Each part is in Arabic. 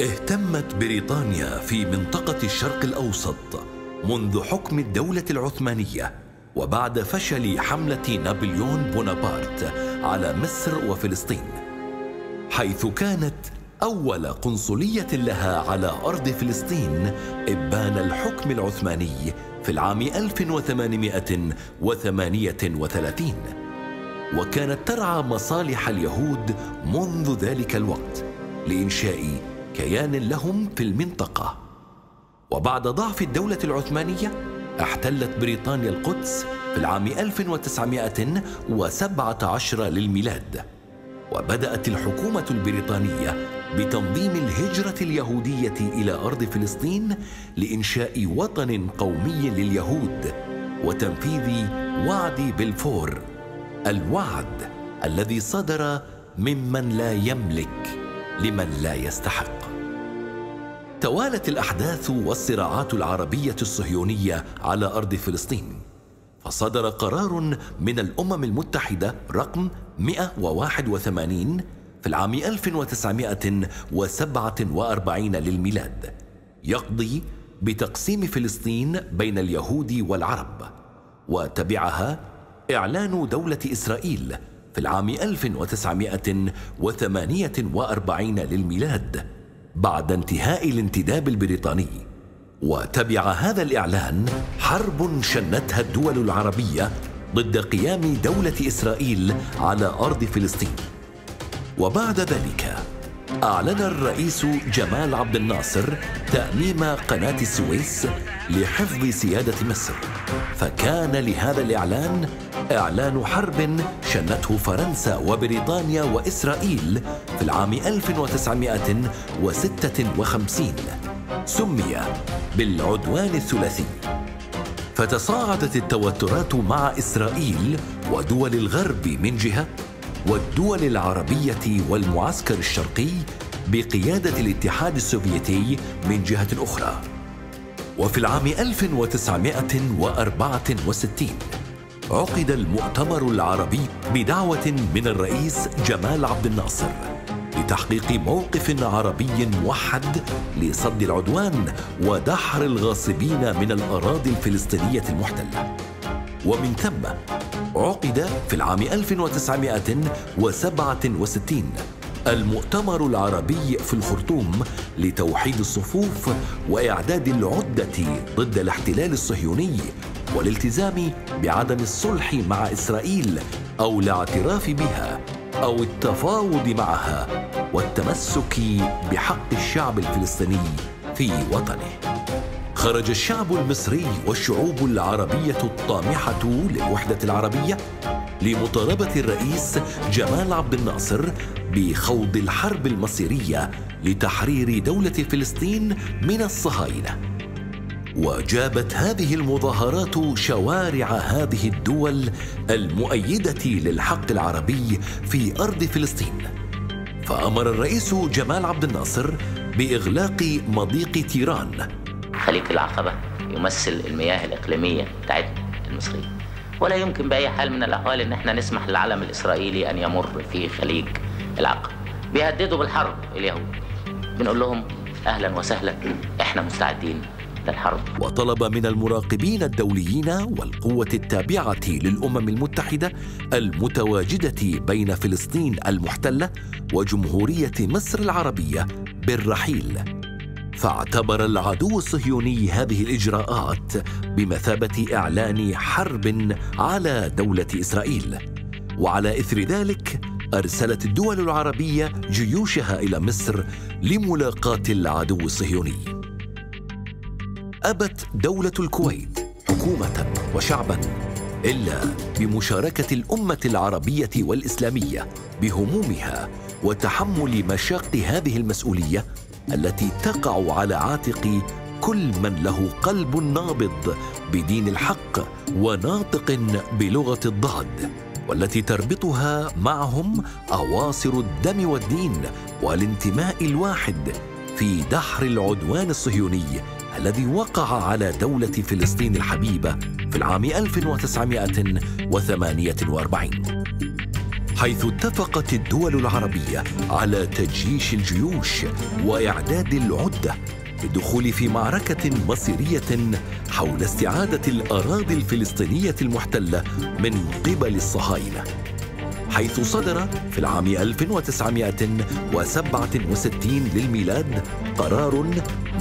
اهتمت بريطانيا في منطقة الشرق الأوسط منذ حكم الدولة العثمانية وبعد فشل حملة نابليون بونابارت على مصر وفلسطين، حيث كانت أول قنصلية لها على أرض فلسطين إبان الحكم العثماني في العام 1838، وكانت ترعى مصالح اليهود منذ ذلك الوقت لإنشاء كيان لهم في المنطقة. وبعد ضعف الدولة العثمانية احتلت بريطانيا القدس في العام 1917 للميلاد، وبدأت الحكومة البريطانية بتنظيم الهجرة اليهودية إلى أرض فلسطين لإنشاء وطن قومي لليهود وتنفيذ وعد بلفور، الوعد الذي صدر ممن لا يملك لمن لا يستحق. توالت الأحداث والصراعات العربية الصهيونية على أرض فلسطين، فصدر قرار من الأمم المتحدة رقم 181 في العام 1947 للميلاد يقضي بتقسيم فلسطين بين اليهود والعرب، وتبعها إعلان دولة إسرائيل في العام 1948 للميلاد بعد انتهاء الانتداب البريطاني، وتبع هذا الإعلان حرب شنتها الدول العربية ضد قيام دولة إسرائيل على أرض فلسطين. وبعد ذلك أعلن الرئيس جمال عبد الناصر تأميم قناة السويس لحفظ سيادة مصر، فكان لهذا الإعلان إعلان حرب شنته فرنسا وبريطانيا وإسرائيل في العام 1956 سمي بالعدوان الثلاثي. فتصاعدت التوترات مع إسرائيل ودول الغرب من جهة، والدول العربية والمعسكر الشرقي بقيادة الاتحاد السوفيتي من جهة أخرى. وفي العام 1964 عقد المؤتمر العربي بدعوة من الرئيس جمال عبد الناصر لتحقيق موقف عربي موحد لصد العدوان ودحر الغاصبين من الأراضي الفلسطينية المحتلة. ومن ثم عقد في العام 1967 المؤتمر العربي في الخرطوم لتوحيد الصفوف وإعداد العدة ضد الاحتلال الصهيوني والالتزام بعدم الصلح مع إسرائيل أو الاعتراف بها أو التفاوض معها والتمسك بحق الشعب الفلسطيني في وطنه. خرج الشعب المصري والشعوب العربية الطامحة للوحدة العربية لمطالبة الرئيس جمال عبد الناصر بخوض الحرب المصيرية لتحرير دولة فلسطين من الصهاينة. وجابت هذه المظاهرات شوارع هذه الدول المؤيدة للحق العربي في أرض فلسطين، فأمر الرئيس جمال عبد الناصر بإغلاق مضيق تيران. خليج العقبة يمثل المياه الإقليمية بتاعتنا المصرية، ولا يمكن بأي حال من الأحوال إن احنا نسمح للعلم الإسرائيلي أن يمر في خليج العقبة. بيهددوا بالحرب اليهود، بنقول لهم أهلا وسهلا احنا مستعدين للحرب. وطلب من المراقبين الدوليين والقوة التابعة للأمم المتحدة المتواجدة بين فلسطين المحتلة وجمهورية مصر العربية بالرحيل، فاعتبر العدو الصهيوني هذه الإجراءات بمثابة إعلان حرب على دولة إسرائيل. وعلى إثر ذلك أرسلت الدول العربية جيوشها إلى مصر لملاقاة العدو الصهيوني. أبت دولة الكويت حكومة وشعبا إلا بمشاركة الأمة العربية والإسلامية بهمومها وتحمل مشاق هذه المسؤولية التي تقع على عاتق كل من له قلب نابض بدين الحق وناطق بلغة الضاد، والتي تربطها معهم أواصر الدم والدين والانتماء الواحد في دحر العدوان الصهيوني الذي وقع على دولة فلسطين الحبيبة في العام 1948. حيث اتفقت الدول العربية على تجييش الجيوش وإعداد العدة للدخول في معركة مصيرية حول استعادة الأراضي الفلسطينية المحتلة من قبل الصهاينة، حيث صدر في العام 1967 للميلاد قرار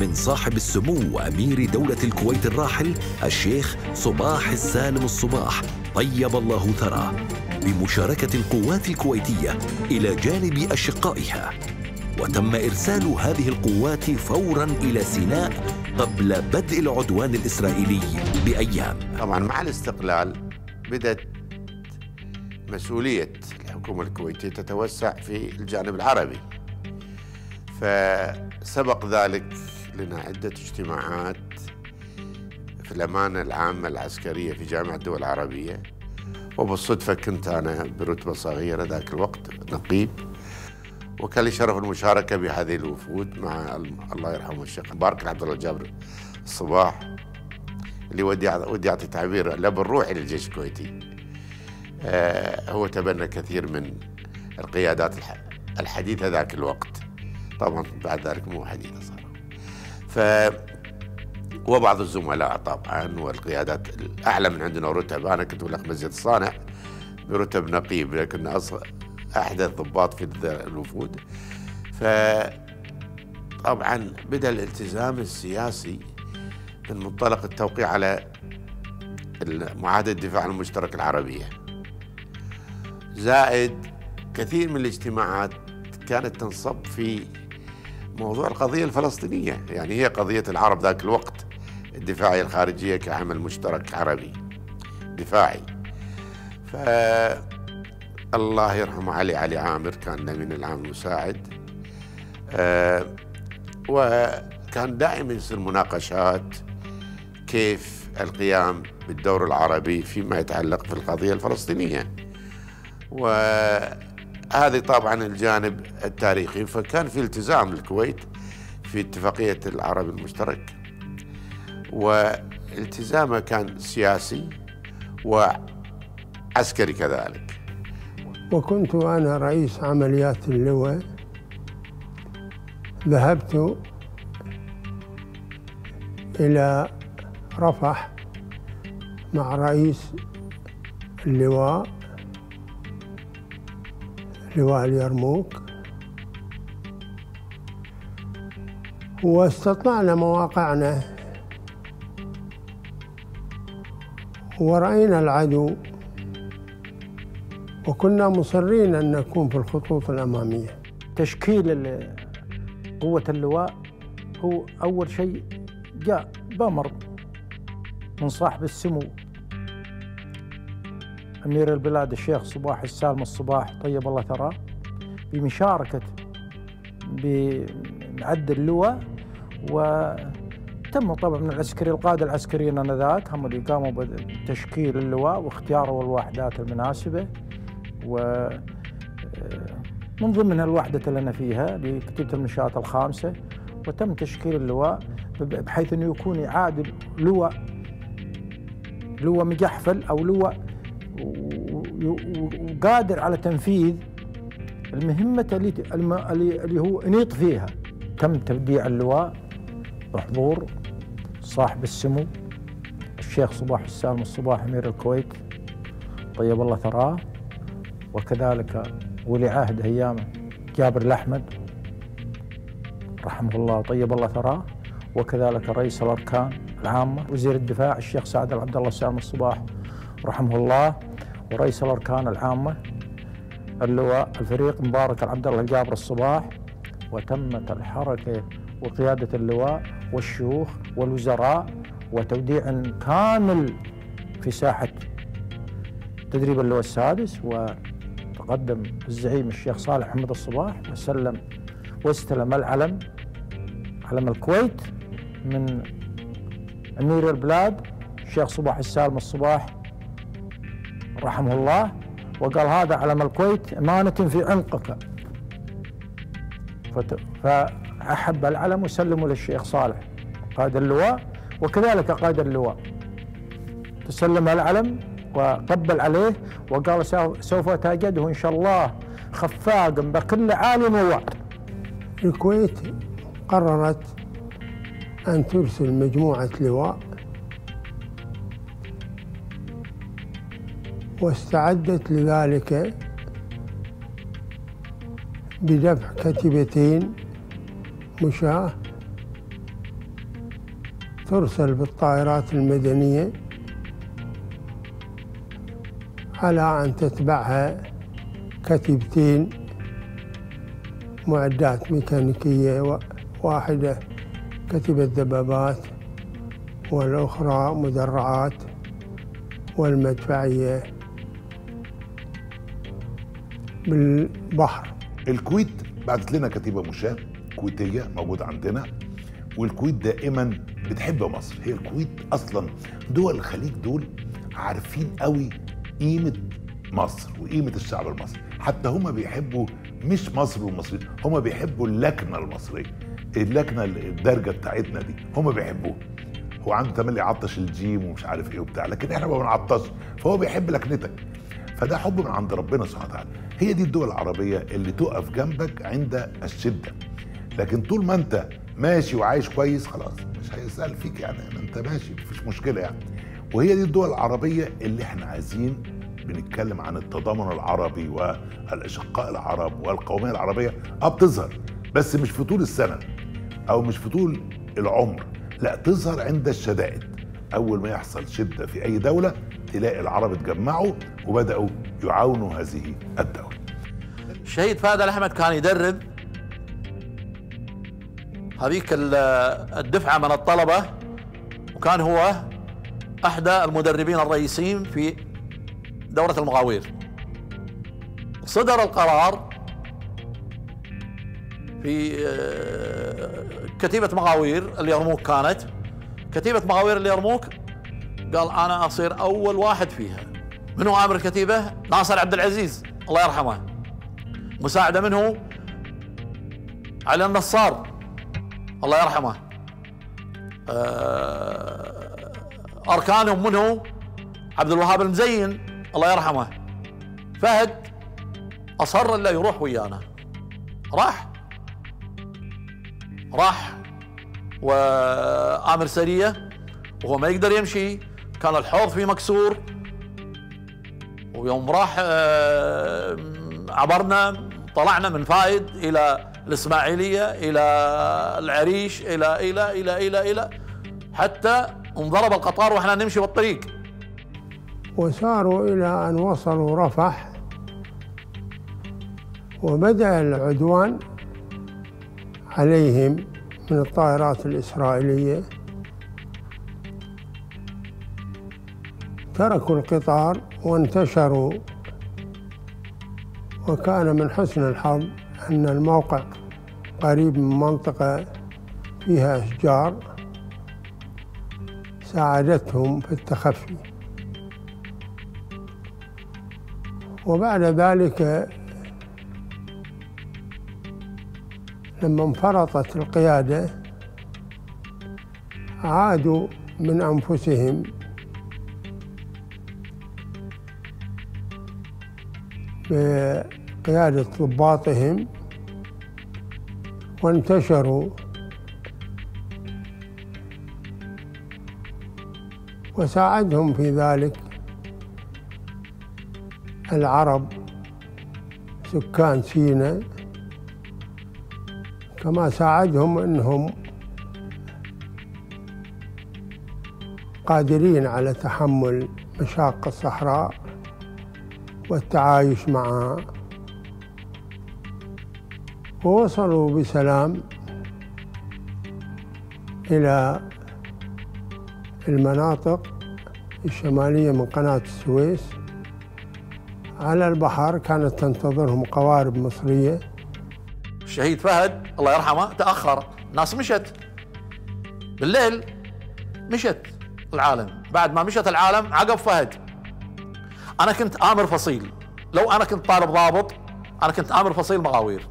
من صاحب السمو أمير دولة الكويت الراحل الشيخ صباح السالم الصباح طيب الله ثراه بمشاركة القوات الكويتية إلى جانب أشقائها، وتم إرسال هذه القوات فوراً إلى سيناء قبل بدء العدوان الإسرائيلي بأيام. طبعاً مع الاستقلال بدأت مسؤولية الحكومة الكويتية تتوسع في الجانب العربي، فسبق ذلك لنا عدة اجتماعات في الأمانة العامة العسكرية في جامعة الدول العربية، وبالصدفة كنت أنا برتبة صغيرة ذاك الوقت نقيب، وكان لي شرف المشاركة بهذه الوفود مع الله يرحمه الشيخ مبارك عبد الله جابر الصباح اللي ودي أعطي تعبير الأب الروحي للجيش الكويتي. هو تبنى كثير من القيادات الحديثة ذاك الوقت، طبعا بعد ذلك مو حديثة صار، وبعض الزملاء طبعا والقيادات الأعلى من عندنا رتب. أنا كنت أقول لك مزيد الصانع برتب نقيب، لكن أحدث ضباط في الوفود. فطبعا بدأ الالتزام السياسي من منطلق التوقيع على معاهدة الدفاع عن المشترك العربية، زائد كثير من الاجتماعات كانت تنصب في موضوع القضية الفلسطينية، يعني هي قضية العرب ذاك الوقت الدفاعية الخارجية كعمل مشترك عربي دفاعي. الله يرحمه علي عامر كان أمين العام المساعد، وكان دائما يصير مناقشات كيف القيام بالدور العربي فيما يتعلق في القضية الفلسطينية، وهذا طبعا الجانب التاريخي. فكان في التزام للكويت في اتفاقية العرب المشترك، والتزامه كان سياسي وعسكري كذلك. وكنت أنا رئيس عمليات اللواء، ذهبت إلى رفح مع رئيس اللواء لواء اليرموك، واستطلعنا مواقعنا ورأينا العدو، وكنا مصرين أن نكون في الخطوط الأمامية. تشكيل قوة اللواء هو أول شيء جاء بأمر من صاحب السمو أمير البلاد الشيخ صباح السالم الصباح طيب الله ثراه بمشاركة بعد اللواء، وتم طبعا من العسكري القادة العسكريين آنذاك هم اللي قاموا بتشكيل اللواء واختياروا الوحدات المناسبة، ومن ضمنها الوحدة اللي أنا فيها لكتيبة المنشآت الخامسة. وتم تشكيل اللواء بحيث أنه يكون يعادل لواء مجحفل أو لواء وقادر على تنفيذ المهمة اللي هو أنيط فيها. تم تبديع اللواء بحضور صاحب السمو الشيخ صباح السالم الصباح أمير الكويت طيب الله ثراه، وكذلك ولي عهد أيامه جابر الأحمد رحمه الله طيب الله ثراه، وكذلك رئيس الأركان العامة وزير الدفاع الشيخ سعد العبد الله الصباح رحمه الله، ورئيس الأركان العامة اللواء الفريق مبارك العبد الله جابر الصباح. وتمت الحركة وقيادة اللواء والشيوخ والوزراء وتوديع كامل في ساحة تدريب اللواء السادس، و تقدم الزعيم الشيخ صالح حمد الصباح واستلم العلم، علم الكويت، من أمير البلاد الشيخ صباح السالم الصباح رحمه الله، وقال هذا علم الكويت أمانة في عنقك. فأحب العلم وسلمه للشيخ صالح قائد اللواء، وكذلك قائد اللواء تسلم العلم وطبل عليه وقال سوف تجده إن شاء الله خفاق بكل عالم ووعد. الكويت قررت أن ترسل مجموعة لواء واستعدت لذلك بدفع كتيبتين مشاة ترسل بالطائرات المدنية على أن تتبعها كتيبتين معدات ميكانيكية، واحدة كتيبة دبابات والأخرى مدرعات والمدفعية بالبحر. الكويت بعتت لنا كتيبة مشاة كويتية موجودة عندنا، والكويت دائما بتحب مصر. هي الكويت أصلا دول الخليج دول عارفين قوي قيمة مصر وقيمة الشعب المصري، حتى هما بيحبوا مش مصر والمصريين، هما بيحبوا اللكنة المصرية، اللكنة الدرجة بتاعتنا دي هما بيحبوها. هو عنده تملي يعطش الجيم ومش عارف ايه وبتاع، لكن احنا ما بنعطش، فهو بيحب لكنتك، فده حب من عند ربنا سبحانه وتعالى. هي دي الدول العربية اللي تقف جنبك عند الشدة، لكن طول ما انت ماشي وعايش كويس خلاص مش هيسأل فيك، يعني انت ماشي مفيش مشكلة يعني. وهي دي الدول العربية اللي احنا عايزين بنتكلم عن التضامن العربي والاشقاء العرب والقومية العربية بتظهر، بس مش في طول السنة او مش في طول العمر، لا تظهر عند الشدائد. اول ما يحصل شدة في اي دولة تلاقي العرب اتجمعوا وبدأوا يعاونوا هذه الدولة. الشهيد فهد الأحمد كان يدرب هذيك الدفعة من الطلبة، وكان هو أحد المدربين الرئيسيين في دورة المغاوير. صدر القرار في كتيبة مغاوير اليرموك، كانت كتيبة مغاوير اليرموك، قال أنا أصير أول واحد فيها. من هو عامل الكتيبة؟ ناصر عبد العزيز الله يرحمه، مساعدة منه علي النصار الله يرحمه، أركانهم منه عبد الوهاب المزين الله يرحمه. فهد أصر إلا يروح ويانا، راح وآمر سرية وهو ما يقدر يمشي، كان الحوض فيه مكسور، ويوم راح عبرنا طلعنا من فايد إلى الإسماعيلية إلى العريش إلى إلى إلى إلى إلى حتى انضرب القطار وإحنا نمشي بالطريق. وساروا إلى أن وصلوا رفح وبدأ العدوان عليهم من الطائرات الإسرائيلية. تركوا القطار وانتشروا، وكان من حسن الحظ أن الموقع قريب من منطقة فيها أشجار ساعدتهم في التخفي. وبعد ذلك لما انفرطت القيادة عادوا من أنفسهم بقيادة ضباطهم وانتشروا وساعدهم في ذلك العرب سكان سيناء، كما ساعدهم أنهم قادرين على تحمل مشاق الصحراء والتعايش معها، ووصلوا بسلام إلى المناطق الشمالية من قناة السويس. على البحر كانت تنتظرهم قوارب مصرية. الشهيد فهد الله يرحمه تأخر، الناس مشت بالليل، مشت العالم. بعد ما مشت العالم عقب فهد. أنا كنت آمر فصيل، لو أنا كنت طالب ضابط أنا كنت آمر فصيل مغاوير.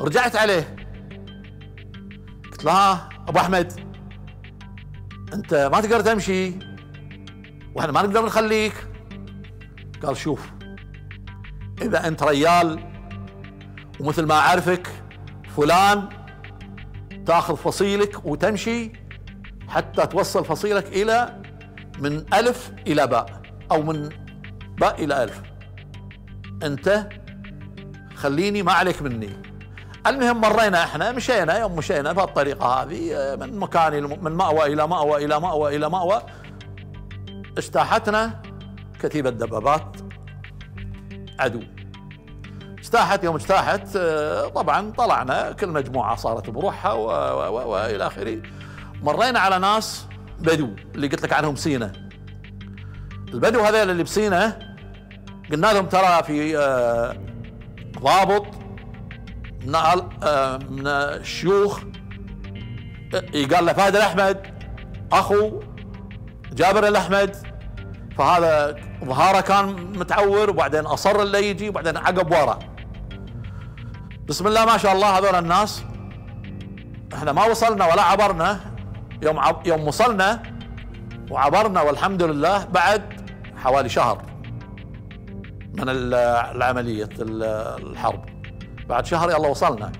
رجعت عليه قلت له ها أبو أحمد أنت ما تقدر تمشي، واحنا ما نقدر نخليك. قال شوف، اذا انت ريال ومثل ما اعرفك فلان تاخذ فصيلك وتمشي حتى توصل فصيلك الى من الف الى باء او من باء الى الف، انت خليني ما عليك مني. المهم مرينا احنا، مشينا يوم مشينا بهالطريقه هذه من مكان من مأوى الى مأوى الى مأوى الى مأوى، اجتاحتنا كتيبه دبابات عدو. اجتاحت، يوم اجتاحت طبعا طلعنا كل مجموعه صارت بروحها والى اخره. مرينا على ناس بدو اللي قلت لك عنهم سينا. البدو هذول اللي بسينا قلنا لهم ترى في ضابط من الشيوخ قال له فهد الأحمد أخو جابر الأحمد، فهذا ظهاره كان متعور وبعدين أصر اللي يجي وبعدين عقب ورا. بسم الله ما شاء الله هذول الناس احنا ما وصلنا ولا عبرنا، يوم وصلنا وعبرنا والحمد لله بعد حوالي شهر من العملية الحرب، بعد شهر يلا وصلنا.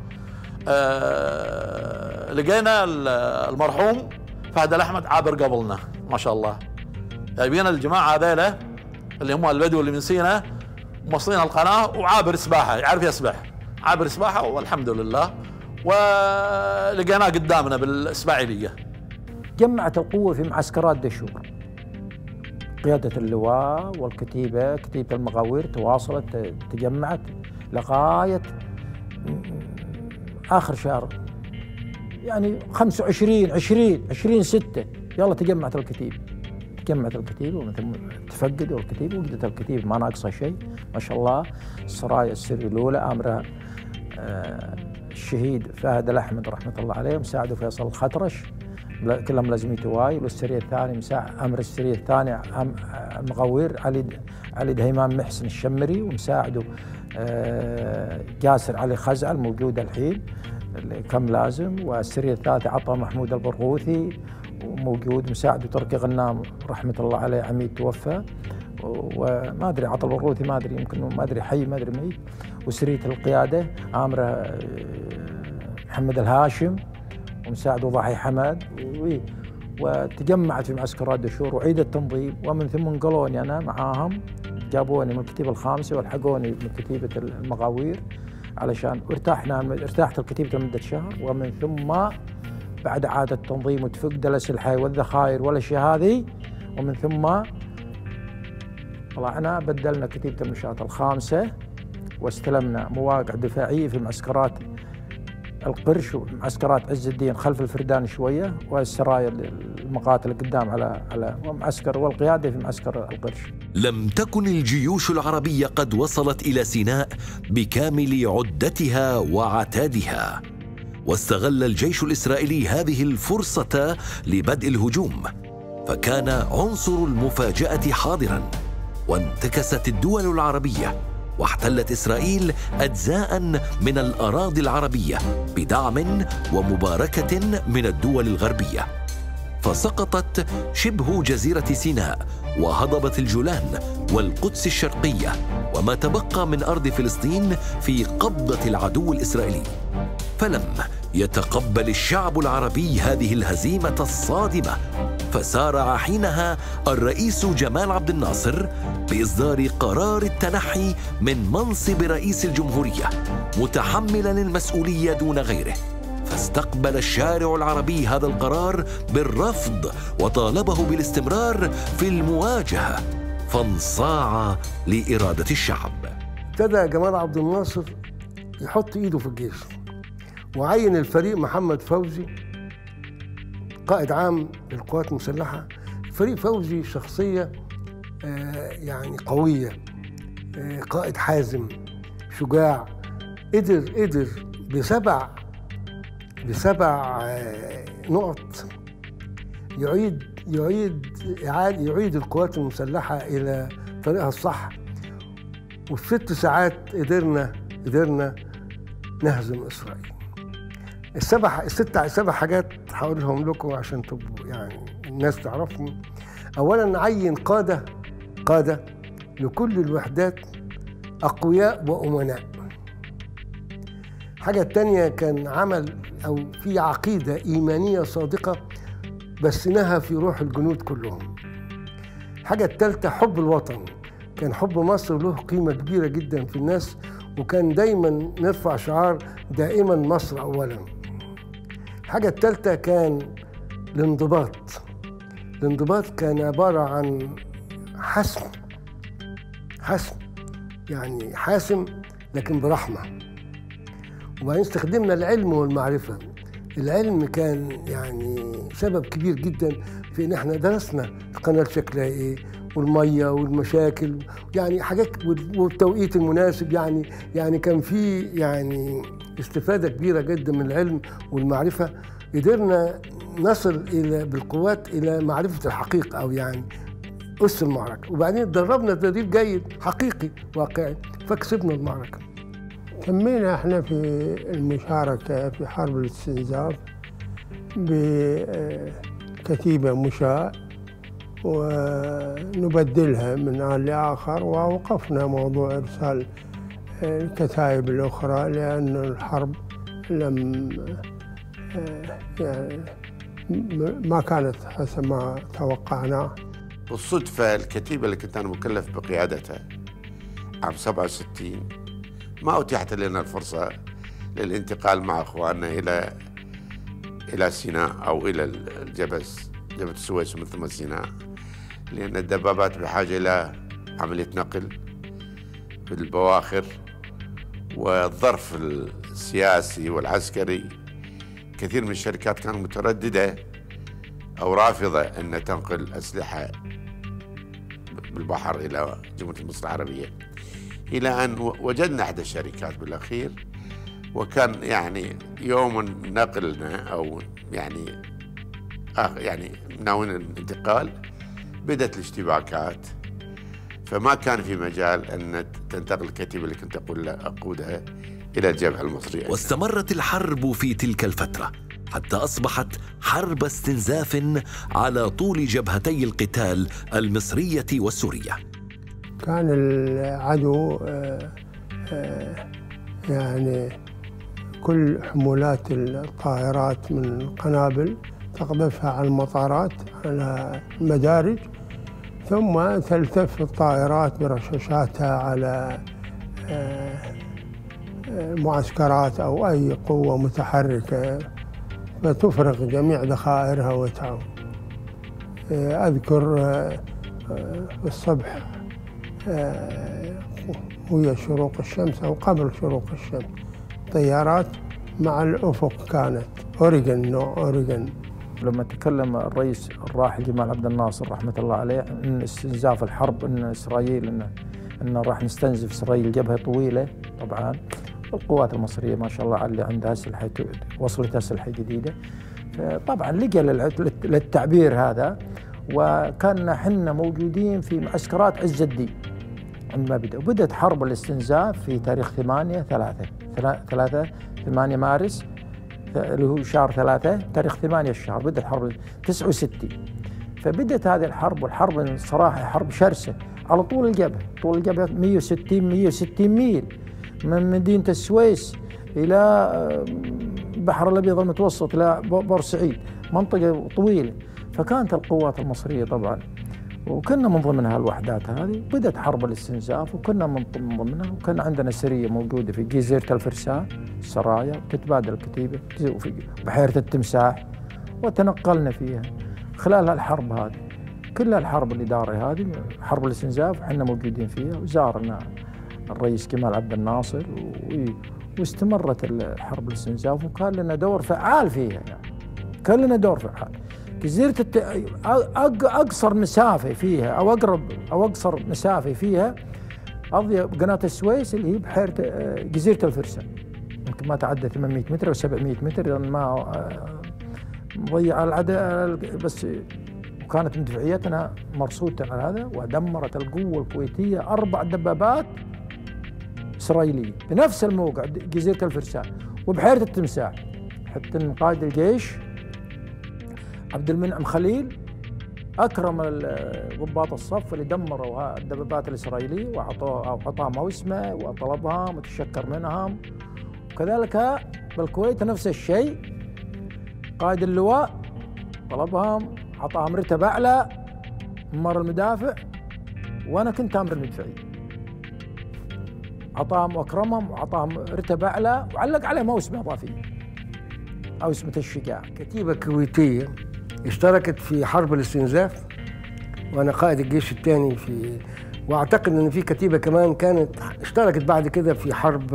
لقينا المرحوم فهد الأحمد عابر قبلنا ما شاء الله. جايبين الجماعة هذيله اللي هم البدو اللي من سينا موصلين القناة وعابر سباحة، يعرف يسبح، عابر سباحة والحمد لله، ولقيناه قدامنا بالإسماعيلية. جمعت القوة في معسكرات دشور، قيادة اللواء والكتيبة، كتيبة المغاوير تواصلت تجمعت لغاية آخر شهر، يعني 25/20/20/6 يلا تجمعت الكتيبة، تجمعت الكتيبة تفقدوا الكتيبة، وجدت الكتيبة ما ناقصها شيء ما شاء الله. السرايا السرية الأولى أمرها الشهيد فهد الأحمد رحمة الله عليه، مساعده فيصل الخطرش، كلهم ملازميته وايل. والسرية الثانية أمر السرية الثانية مغوير علي دهيمان محسن الشمري، ومساعده جاسر علي خزعل موجود الحين كم لازم. والسرية الثالثة عطا محمود البرغوثي وموجود، مساعده تركي غنام رحمة الله عليه عميد توفى، وما أدري عطا البرغوثي ما أدري يمكن ما أدري حي ما أدري ميت. وسرية القيادة عامرة محمد الهاشم ومساعده ضحي حمد. وتجمعت في معسكرات دشور وعيد التنظيم، ومن ثم انقلوني أنا معاهم، جابوني من الكتيبة الخامسة والحقوني من كتيبة المغاوير علشان ارتحت الكتيبة لمدة شهر. ومن ثم بعد عاد التنظيم وتفقد الأسلحة والذخائر والأشياء هذه، ومن ثم طلعنا بدلنا كتيبة النشاط الخامسة واستلمنا مواقع دفاعية في معسكرات القرش ومعسكرات عز الدين خلف الفردان شويه، والسرايا المقاتل قدام على معسكر، والقياده في معسكر القرش. لم تكن الجيوش العربيه قد وصلت الى سيناء بكامل عدتها وعتادها، واستغل الجيش الاسرائيلي هذه الفرصه لبدء الهجوم، فكان عنصر المفاجاه حاضرا، وانتكست الدول العربيه واحتلت إسرائيل أجزاء من الأراضي العربية بدعم ومباركة من الدول الغربية، فسقطت شبه جزيرة سيناء وهضبت الجولان والقدس الشرقية وما تبقى من أرض فلسطين في قبضة العدو الإسرائيلي. فلم يتقبل الشعب العربي هذه الهزيمة الصادمة، فسارع حينها الرئيس جمال عبد الناصر بإصدار قرار التنحي من منصب رئيس الجمهورية متحملاً المسؤولية دون غيره، فاستقبل الشارع العربي هذا القرار بالرفض وطالبه بالاستمرار في المواجهة، فانصاع لإرادة الشعب. ابتدى جمال عبد الناصر يحط إيده في الجيش، وعين الفريق محمد فوزي قائد عام للقوات المسلحة. فريق فوزي شخصية يعني قوية، قائد حازم شجاع، قدر بسبع نقط يعيد القوات المسلحة إلى طريقها الصح، وفي 6 ساعات قدرنا نهزم إسرائيل. السبع حاجات هقولهم لكم عشان تبقوا يعني الناس تعرفهم. أولاً عين قادة لكل الوحدات أقوياء وأمناء. الحاجة التانية كان عمل أو في عقيدة إيمانية صادقة بثناها في روح الجنود كلهم. الحاجة التالتة حب الوطن، كان حب مصر له قيمة كبيرة جدا في الناس، وكان دايما نرفع شعار دائما مصر أولا. الحاجة التالتة كان الانضباط كان عبارة عن حسم يعني حاسم لكن برحمة. وبعدين استخدمنا العلم والمعرفة. العلم كان يعني سبب كبير جدا في ان احنا درسنا القناة شكلها ايه والميه والمشاكل يعني حاجات والتوقيت المناسب يعني كان في يعني استفادة كبيرة جدا من العلم والمعرفة. قدرنا نصل بالقوات الى معرفة الحقيقة او يعني أس المعركة. وبعدين اتدربنا تدريب جيد حقيقي واقعي فكسبنا المعركة. تمينا احنا في المشاركة في حرب الاستنزاف بكتيبة مشاة ونبدلها من آن لآخر، وأوقفنا موضوع إرسال الكتائب الأخرى لأن الحرب لم يعني ما كانت حسب ما توقعناه. بالصدفة الكتيبة اللي كنت أنا مكلف بقيادتها عام 67 ما أتيحت لنا الفرصة للانتقال مع أخواننا إلى سيناء أو إلى جبهة السويس ومن ثم سيناء، لأن الدبابات بحاجة إلى عملية نقل في البواخر، والظرف السياسي والعسكري كثير من الشركات كانت مترددة أو رافضة أن تنقل أسلحة بالبحر إلى جمهورية مصر العربية، إلى أن وجدنا إحدى الشركات بالأخير، وكان يعني يوم نقلنا أو يعني ناويين الانتقال بدأت الاشتباكات، فما كان في مجال أن تنتقل الكتيبة اللي كنت أقودها إلى الجبهة المصرية. واستمرت الحرب في تلك الفترة حتى أصبحت حرب استنزاف على طول جبهتي القتال المصرية والسورية. كان العدو يعني كل حمولات الطائرات من القنابل تقذفها على المطارات على المدارج، ثم تلتف الطائرات برشاشاتها على معسكرات أو أي قوة متحركة فتفرغ جميع ذخائرها وتعود. أذكر الصبح وهي شروق الشمس أو قبل شروق الشمس طيارات مع الأفق كانت أوريغون. لما تكلم الرئيس الراحل جمال عبد الناصر رحمة الله عليه أن استنزاف الحرب أن إسرائيل أن راح نستنزف إسرائيل جبهة طويلة، طبعا القوات المصرية ما شاء الله على اللي عندها أسلحة وصلت أسلحة جديدة، فطبعا لقى للتعبير هذا. وكان حنا موجودين في معسكرات عز الدين عندما بدأت حرب الاستنزاف في تاريخ 8 مارس اللي هو شهر 3، تاريخ 8 الشهر بدأت حرب 69. فبدأت هذه الحرب، والحرب صراحة حرب شرسة على طول الجبهة، طول الجبهة 160 ميل من مدينة السويس إلى البحر الأبيض المتوسط إلى بورسعيد، منطقة طويلة. فكانت القوات المصرية طبعا وكنا من ضمنها الوحدات هذه، بدأت حرب الاستنزاف وكنا من ضمنها، وكان عندنا سرية موجودة في جزيرة الفرسان السرايا تتبادل الكتيبة وفي بحيرة التمساح، وتنقلنا فيها خلال الحرب هذه كل الحرب الإدارية هذه حرب الاستنزاف وحنا موجودين فيها. وزارنا الرئيس جمال عبد الناصر واستمرت الحرب الاستنزاف، وكان لنا دور فعال فيها، يعني كان لنا دور فعال. جزيرة أقصر مسافة فيها أو أقرب أو أقصر مسافة فيها أضيق قناة السويس اللي هي بحيرة جزيرة الفرسان، يمكن ما تعدى 800 متر أو 700 متر لأن ما ضيع العدد بس. وكانت مدفعيتنا مرصودة على هذا، ودمرت القوة الكويتية 4 دبابات إسرائيلية بنفس الموقع جزيرة الفرسان وبحيرة التمساح، حتى قائد الجيش عبد المنعم خليل أكرم ضباط الصف اللي دمروا الدبابات الإسرائيلية وأعطاهم اسمه وطلبهم وتشكر منهم. وكذلك بالكويت نفس الشيء، قائد اللواء طلبهم أعطاهم رتب أعلى ممر المدافع، وأنا كنت أمر المدفعي، أعطاهم وأكرمهم وأعطاهم رتب أعلى وعلق عليهم أوسمة إضافية، أوسمة الشجاع. كتيبة كويتية اشتركت في حرب الاستنزاف وانا قائد الجيش الثاني في، واعتقد ان في كتيبه كمان كانت اشتركت بعد كده في حرب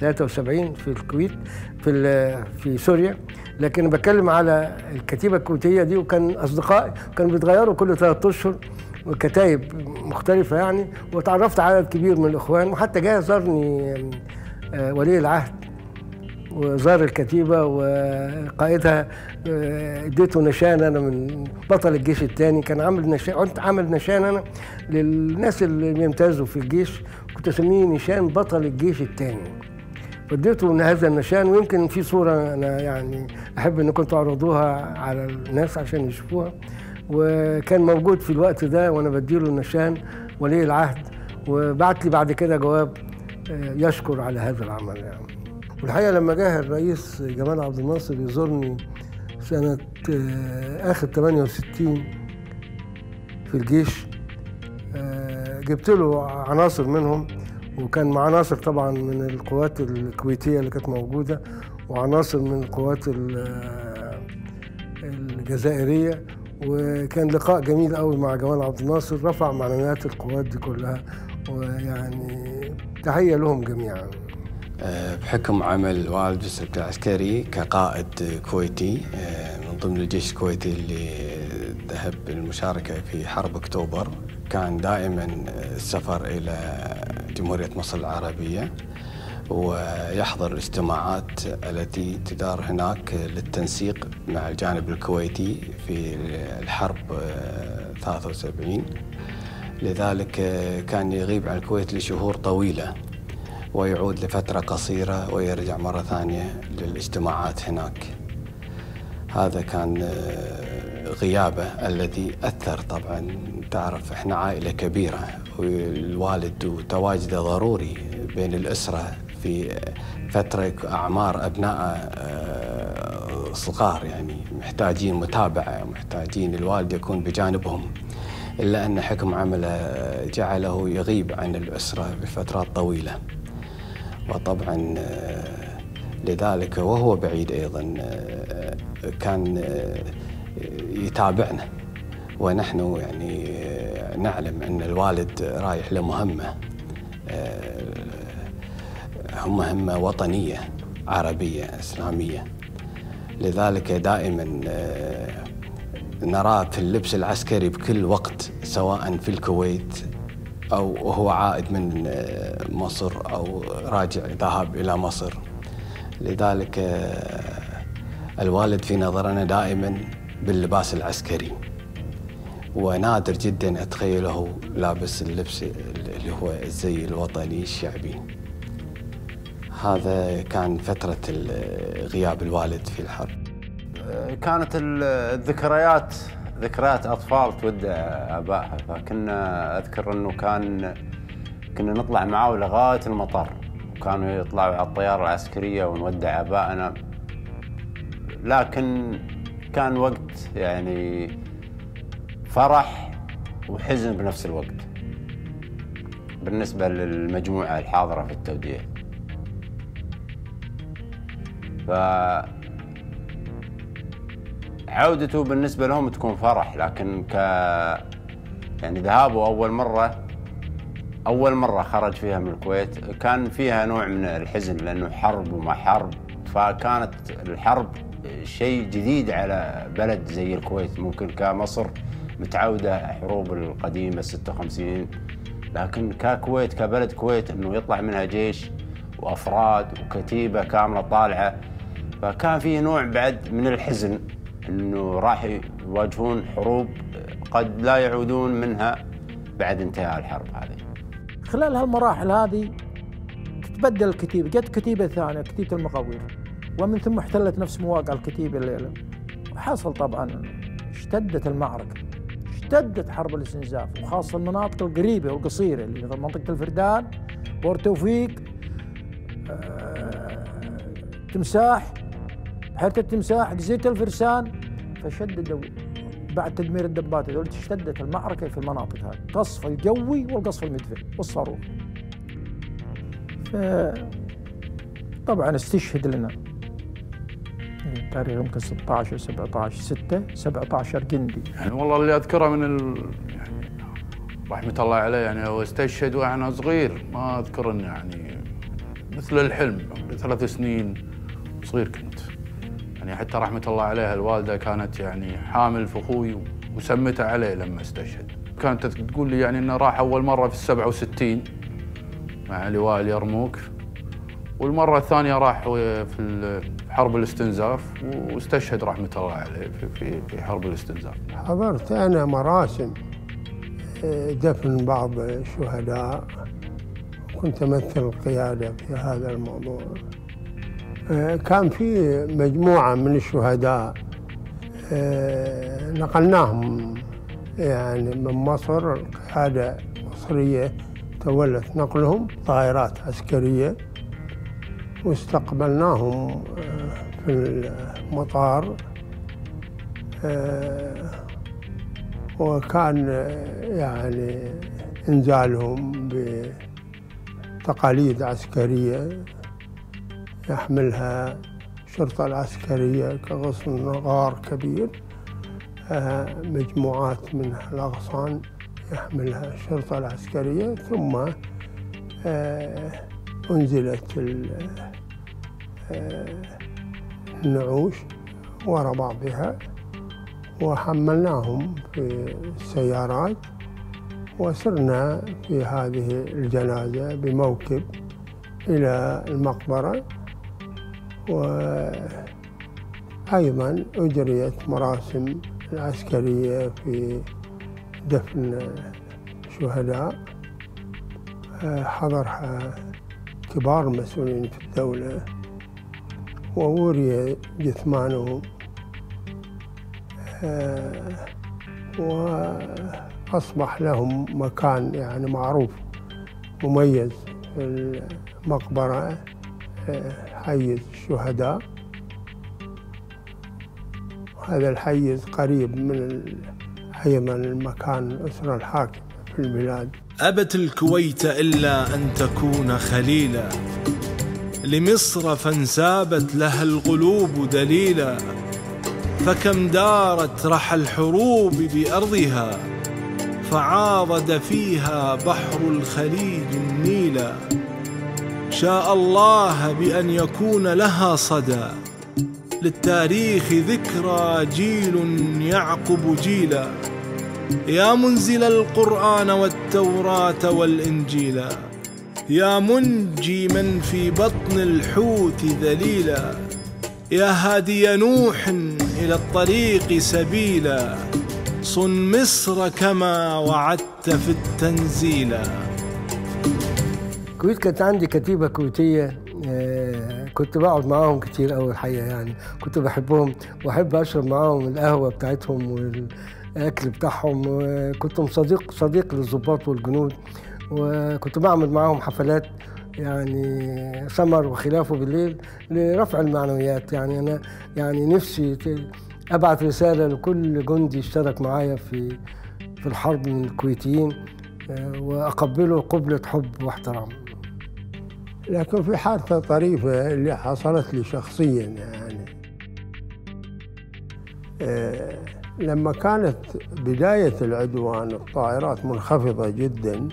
73 في الكويت في سوريا، لكن بتكلم على الكتيبه الكويتيه دي، وكان اصدقائي كانوا بيتغيروا كل 3 اشهر وكتايب مختلفه يعني، وتعرفت على عدد كبير من الاخوان، وحتى جاء زارني ولي العهد وزار الكتيبة وقائدها، اديته نشان أنا من بطل الجيش الثاني، كان عامل نشان، أنا للناس اللي بيمتازوا في الجيش، كنت أسميه نشان بطل الجيش الثاني، فاديته هذا النشان. ويمكن في صورة أنا يعني أحب أنكم تعرضوها على الناس عشان يشوفوها، وكان موجود في الوقت ده وأنا بديله النشان ولي العهد، وبعت لي بعد كده جواب يشكر على هذا العمل يعني. والحقيقة لما جه الرئيس جمال عبد الناصر يزورني سنة آخر 68 في الجيش، جبت له عناصر منهم، وكان مع عناصر طبعا من القوات الكويتية اللي كانت موجودة، وعناصر من القوات الجزائرية، وكان لقاء جميل قوي مع جمال عبد الناصر، رفع معنويات القوات دي كلها، ويعني تحية لهم جميعا. بحكم عمل والد جسرك العسكري كقائد كويتي من ضمن الجيش الكويتي اللي ذهب للمشاركة في حرب أكتوبر، كان دائما السفر إلى جمهورية مصر العربية ويحضر الاجتماعات التي تدار هناك للتنسيق مع الجانب الكويتي في الحرب 73، لذلك كان يغيب عن الكويت لشهور طويلة ويعود لفترة قصيرة ويرجع مرة ثانية للاجتماعات هناك. هذا كان غيابه الذي أثر طبعاً، تعرف إحنا عائلة كبيرة، والوالد وتواجده ضروري بين الأسرة في فترة أعمار أبناء صغار، يعني محتاجين متابعة، محتاجين الوالد يكون بجانبهم، إلا أن حكم عمله جعله يغيب عن الأسرة بفترات طويلة. وطبعا لذلك وهو بعيد أيضا كان يتابعنا، ونحن يعني نعلم أن الوالد رايح لمهمة، مهمة وطنية عربية إسلامية، لذلك دائما نراه في اللبس العسكري بكل وقت، سواء في الكويت أو هو عائد من مصر أو راجع ذهب إلى مصر. لذلك الوالد في نظرنا دائماً باللباس العسكري، ونادر جداً أتخيله لابس اللبس اللي هو الزي الوطني الشعبي. هذا كان فترة غياب الوالد في الحرب. كانت الذكريات ذكريات أطفال تودع آبائها، فكنا أذكر أنه كنا نطلع معاه لغاية المطار، وكانوا يطلعوا على الطيارة العسكرية ونودع آبائنا. لكن كان وقت يعني فرح وحزن بنفس الوقت بالنسبة للمجموعة الحاضرة في التوديع. عودته بالنسبة لهم تكون فرح، لكن يعني ذهابه أول مرة خرج فيها من الكويت كان فيها نوع من الحزن، لأنه حرب وما حرب، فكانت الحرب شيء جديد على بلد زي الكويت. ممكن كمصر متعودة حروب القديمة 56، لكن ككويت كبلد كويت إنه يطلع منها جيش وأفراد وكتيبة كاملة طالعة، فكان فيه نوع بعد من الحزن إنه راح يواجهون حروب قد لا يعودون منها بعد انتهاء الحرب هذه. خلال هالمراحل هذه تتبدل الكتيبة، جت كتيبة ثانية، كتيبة المقاوير، ومن ثم احتلت نفس مواقع الكتيبة الليلة، وحصل طبعاً اشتدت المعركة، واشتدت حرب الاستنزاف، وخاصه المناطق القريبه والقصيره اللي مثل منطقه الفردان، بور توفيق، تمساح، حتى التمساح، جزيره الفرسان. فشددوا بعد تدمير الدبات هذول، اشتدت المعركه في المناطق هذه، القصف الجوي والقصف المدفعي والصاروخ. طبعا استشهد لنا التاريخ يمكن 16 و17 6 17 جندي. يعني والله اللي اذكره من يعني رحمه الله عليه، يعني هو استشهد وانا صغير، ما اذكر انه يعني مثل الحلم، 3 سنين صغير كنت. يعني حتى رحمه الله عليها الوالده كانت يعني حامل في اخوي وسمته عليه لما استشهد. كانت تقول لي يعني انه راح اول مره في 67 مع لواء اليرموك، والمره الثانيه راح في حرب الاستنزاف واستشهد رحمه الله عليه في حرب الاستنزاف. حضرت انا مراسم دفن بعض الشهداء، كنت امثل القياده في هذا الموضوع. كان في مجموعه من الشهداء نقلناهم يعني من مصر، القياده مصريه تولت نقلهم، طائرات عسكريه، واستقبلناهم في المطار. وكان يعني انزالهم بتقاليد عسكرية يحملها الشرطة العسكرية كغصن غار كبير، مجموعات من الأغصان يحملها الشرطة العسكرية، ثم أنزلت النعوش وراء بعضها، وحملناهم في السيارات، وسرنا في هذه الجنازة بموكب إلى المقبرة. وأيضاً أجريت مراسم العسكرية في دفن الشهداء، حضرها كبار المسؤولين في الدولة، ووري جثمانهم، وأصبح لهم مكان يعني معروف مميز في المقبرة، حيز الشهداء. هذا الحيز قريب من أيضاً المكان الأسرة الحاكمة في البلاد. أبت الكويت إلا أن تكون خليلا، لمصر فانسابت لها القلوب دليلا، فكم دارت رحى الحروب بأرضها، فعاضد فيها بحر الخليج النيلا. شاء الله بأن يكون لها صدى، للتاريخ ذكرى جيل يعقب جيلا، يا منزل القرآن والتوراة والإنجيلا، يا منجي من في بطن الحوت ذليلا، يا هادي نوح إلى الطريق سبيلا، صن مصر كما وعدت في التنزيلا. الكويت كانت عندي كتيبة كويتية، كنت بقعد معاهم كتير أول حقيقة، يعني كنت بحبهم وأحب أشرب معاهم القهوة بتاعتهم الاكل بتاعهم، وكنت صديق للضباط والجنود، وكنت بعمل معاهم حفلات يعني سمر وخلافه بالليل لرفع المعنويات. يعني انا يعني نفسي ابعت رساله لكل جندي اشترك معايا في الحرب من الكويتيين، واقبله قبله حب واحترام. لكن في حادثه طريفه اللي حصلت لي شخصيا، يعني لما كانت بداية العدوان الطائرات منخفضة جداً،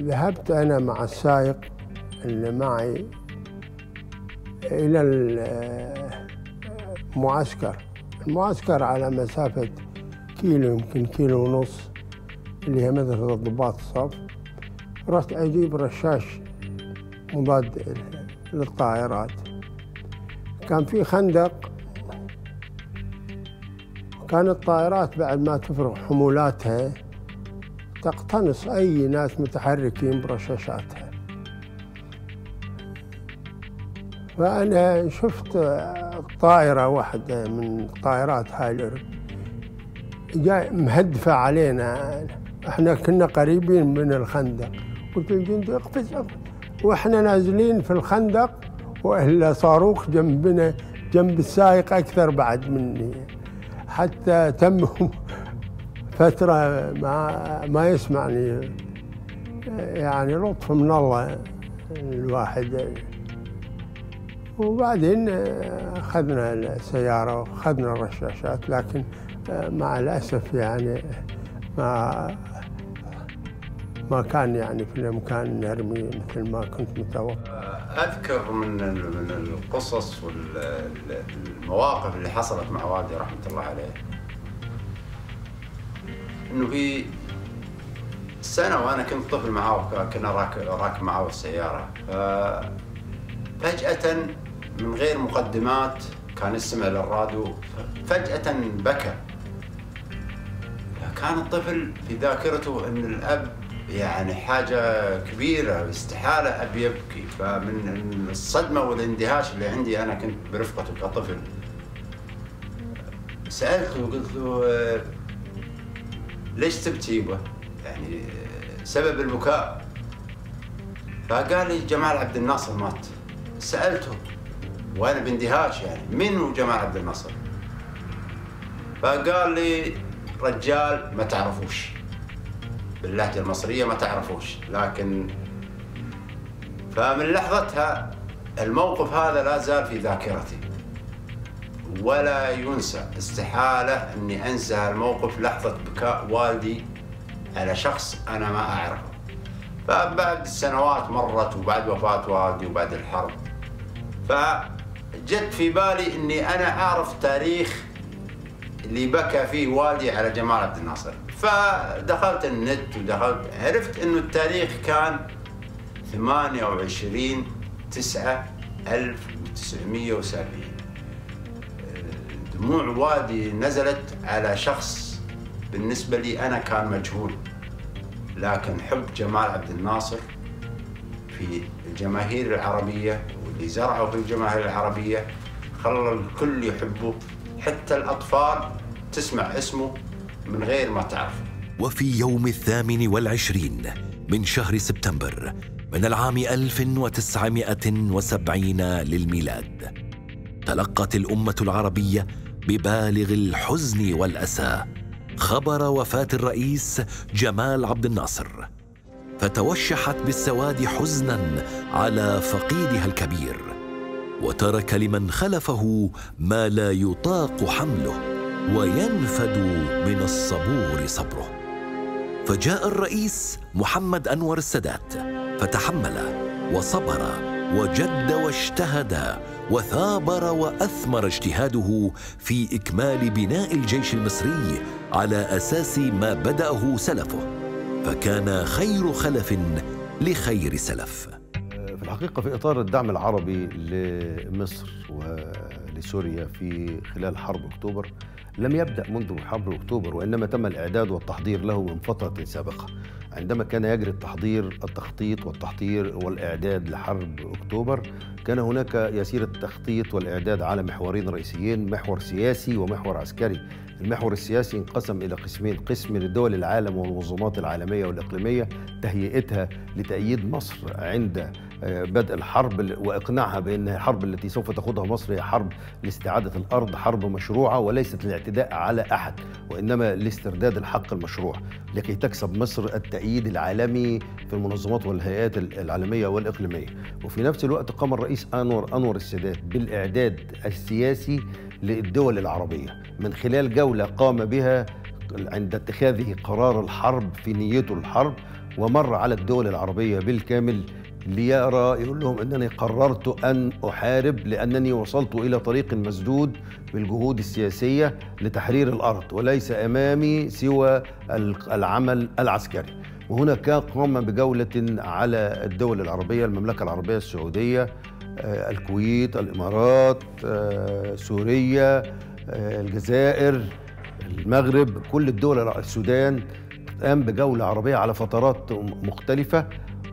ذهبت أنا مع السائق اللي معي إلى المعسكر على مسافة كيلو، يمكن كيلو ونص، اللي هي مدرسة ضباط الصف. رحت أجيب رشاش مضاد للطائرات، كان في خندق، كانت الطائرات بعد ما تفرغ حمولاتها تقتنص أي ناس متحركين برشاشاتها. فأنا شفت طائرة واحدة من الطائرات هاي جاء مهدفة علينا، احنا كنا قريبين من الخندق. قلت للجندي اقفز اقفز، واحنا نازلين في الخندق واهل صاروخ جنبنا جنب السائق اكثر بعد مني، حتى تم فترة ما يسمعني، يعني لطف من الله الواحد. وبعدين اخذنا السيارة واخذنا الرشاشات، لكن مع الأسف يعني ما كان يعني في الإمكان نرمي مثل ما كنت متوقع. أذكر من القصص والمواقف اللي حصلت مع والدي رحمة الله عليه إنه في سنة وأنا كنت طفل معاه، كنا راكب معاه السيارة، فجأة من غير مقدمات كان يستمع للراديو، فجأة بكى. كان الطفل في ذاكرته أن الأب يعني حاجة كبيرة، استحالة أب يبكي. فمن الصدمة والاندهاش اللي عندي أنا كنت برفقته كطفل، سألته وقلت له ليش تبكي؟ يعني سبب البكاء. فقال لي جمال عبد الناصر مات. سألته وأنا باندهاش، يعني من هو جمال عبد الناصر؟ فقال لي رجال ما تعرفوش، باللهجة المصرية ما تعرفوش. لكن فمن لحظتها الموقف هذا لا زال في ذاكرتي ولا ينسى، استحالة أني أنسى هالموقف، لحظة بكاء والدي على شخص أنا ما أعرفه. فبعد السنوات مرت وبعد وفاة والدي وبعد الحرب، فجت في بالي أني أنا أعرف تاريخ اللي بكى فيه والدي على جمال عبد الناصر. فدخلت النت ودخلت، عرفت انه التاريخ كان 28/9/1970. دموع والدي نزلت على شخص بالنسبة لي انا كان مجهول، لكن حب جمال عبد الناصر في الجماهير العربية واللي زرعه في الجماهير العربية خلى الكل يحبه، حتى الأطفال تسمع اسمه من غير ما تعرفه. وفي يوم 28 من شهر سبتمبر من العام 1970 للميلاد، تلقت الأمة العربية ببالغ الحزن والأسى خبر وفاة الرئيس جمال عبد الناصر، فتوشحت بالسواد حزناً على فقيدها الكبير، وترك لمن خلفه ما لا يطاق حمله وينفد من الصبور صبره. فجاء الرئيس محمد أنور السادات فتحمل وصبر وجد واجتهد وثابر وأثمر اجتهاده في إكمال بناء الجيش المصري على أساس ما بدأه سلفه، فكان خير خلف لخير سلف. في الحقيقة في إطار الدعم العربي لمصر ولسوريا في خلال حرب أكتوبر لم يبدأ منذ حرب أكتوبر، وإنما تم الإعداد والتحضير له من فترة سابقة، عندما كان يجري التحضير التخطيط والتحضير والإعداد لحرب أكتوبر. كان هناك يسير التخطيط والإعداد على محورين رئيسيين، محور سياسي ومحور عسكري. المحور السياسي انقسم إلى قسمين، قسم لدول العالم والمنظمات العالمية والإقليمية تهيئتها لتأييد مصر عند بدء الحرب وإقناعها بأن الحرب التي سوف تخوضها مصر هي حرب لاستعادة الأرض، حرب مشروعة وليست الاعتداء على أحد، وإنما لاسترداد الحق المشروع، لكي تكسب مصر التأييد العالمي في المنظمات والهيئات العالمية والإقليمية. وفي نفس الوقت قام الرئيس أنور السادات بالإعداد السياسي للدول العربية من خلال جولة قام بها عند اتخاذه قرار الحرب في نيته الحرب، ومر على الدول العربية بالكامل ليرى يقول لهم أنني قررت أن أحارب لأنني وصلت إلى طريق مسدود بالجهود السياسية لتحرير الأرض وليس أمامي سوى العمل العسكري. وهنا قام بجولة على الدول العربية، المملكة العربية السعودية، الكويت، الإمارات، سوريا، الجزائر، المغرب، كل الدول، السودان. قام بجولة عربية على فترات مختلفة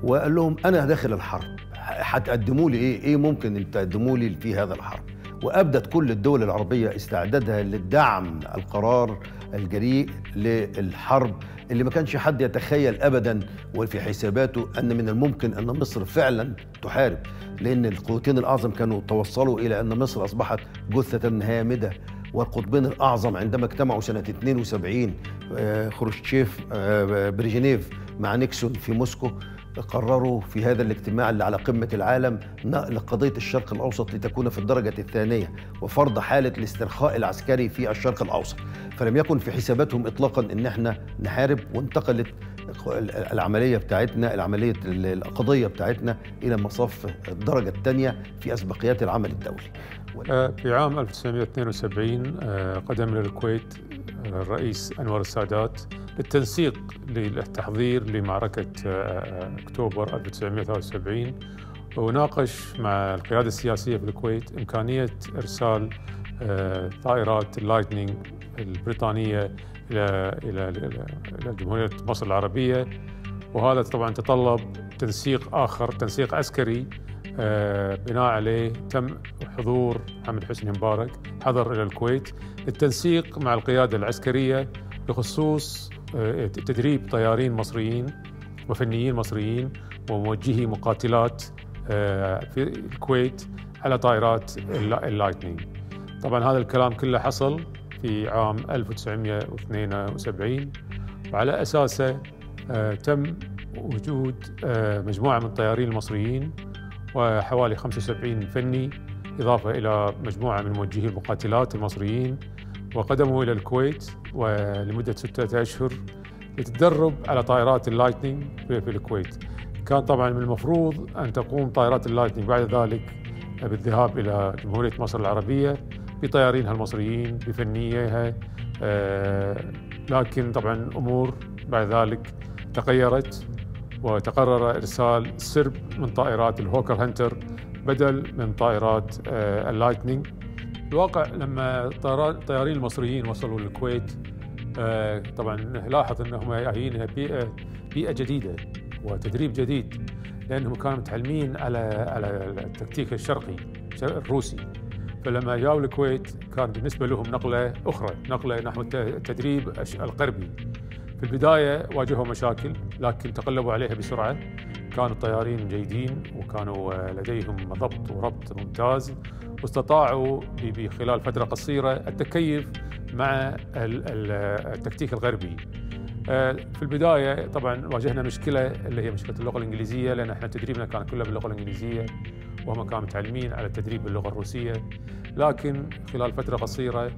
وقال لهم أنا داخل الحرب، هتقدموا لي إيه ممكن أن تقدموا لي في هذا الحرب، وأبدت كل الدول العربية استعدادها لدعم القرار الجريء للحرب اللي ما كانش حد يتخيل أبداً وفي حساباته أن من الممكن أن مصر فعلاً تحارب، لأن القوتين الأعظم كانوا توصلوا إلى أن مصر أصبحت جثة هامدة. والقطبين الأعظم عندما اجتمعوا سنة 72 خروشتشيف بريجنيف مع نيكسون في موسكو، قرروا في هذا الاجتماع اللي على قمة العالم نقل قضية الشرق الأوسط لتكون في الدرجة الثانية وفرض حالة الاسترخاء العسكري في الشرق الأوسط. فلم يكن في حساباتهم إطلاقاً إن احنا نحارب، وانتقلت العملية بتاعتنا القضية بتاعتنا إلى مصاف الدرجة الثانية في أسبقيات العمل الدولي. في عام 1972 قدم للكويت الرئيس أنور السادات للتنسيق للتحضير لمعركة أكتوبر 1973، وناقش مع القيادة السياسية في الكويت إمكانية إرسال طائرات اللايتنينج البريطانية إلى جمهورية مصر العربية، وهذا طبعا تطلب تنسيق آخر، تنسيق عسكري بناء عليه تم حضور حمد حسني مبارك حضر إلى الكويت للتنسيق مع القيادة العسكرية بخصوص تدريب طيارين مصريين وفنيين مصريين وموجهي مقاتلات في الكويت على طائرات اللايتنينج. طبعا هذا الكلام كله حصل في عام 1972، وعلى أساسه تم وجود مجموعة من الطيارين المصريين وحوالي 75 فني إضافة إلى مجموعة من موجهي المقاتلات المصريين، وقدموا إلى الكويت ولمدة 6 أشهر لتتدرب على طائرات اللايتنينج في الكويت. كان طبعاً من المفروض أن تقوم طائرات اللايتنينج بعد ذلك بالذهاب إلى جمهورية مصر العربية بطيارينها المصريين بفنيها، لكن طبعاً أمور بعد ذلك تغيرت وتقرر إرسال سرب من طائرات الهوكر هنتر بدل من طائرات اللايتنينج. الواقع لما الطيارين المصريين وصلوا للكويت طبعاً لاحظ أنهم يعينها بيئة جديدة وتدريب جديد، لأنهم كانوا متعلمين على التكتيك الشرقي الروسي، فلما جاءوا الكويت كان بالنسبة لهم نقلة أخرى، نقلة نحو التدريب الغربي. في البداية واجهوا مشاكل لكن تقلبوا عليها بسرعة، كانوا الطيارين جيدين وكانوا لديهم ضبط وربط ممتاز، واستطاعوا بخلال فترة قصيرة التكيف مع التكتيك الغربي. في البداية طبعا واجهنا مشكلة اللي هي مشكلة اللغة الإنجليزية، لأن احنا تدريبنا كان كله باللغة الإنجليزية وهم كانوا متعلمين على التدريب باللغة الروسية، لكن خلال فترة قصيرة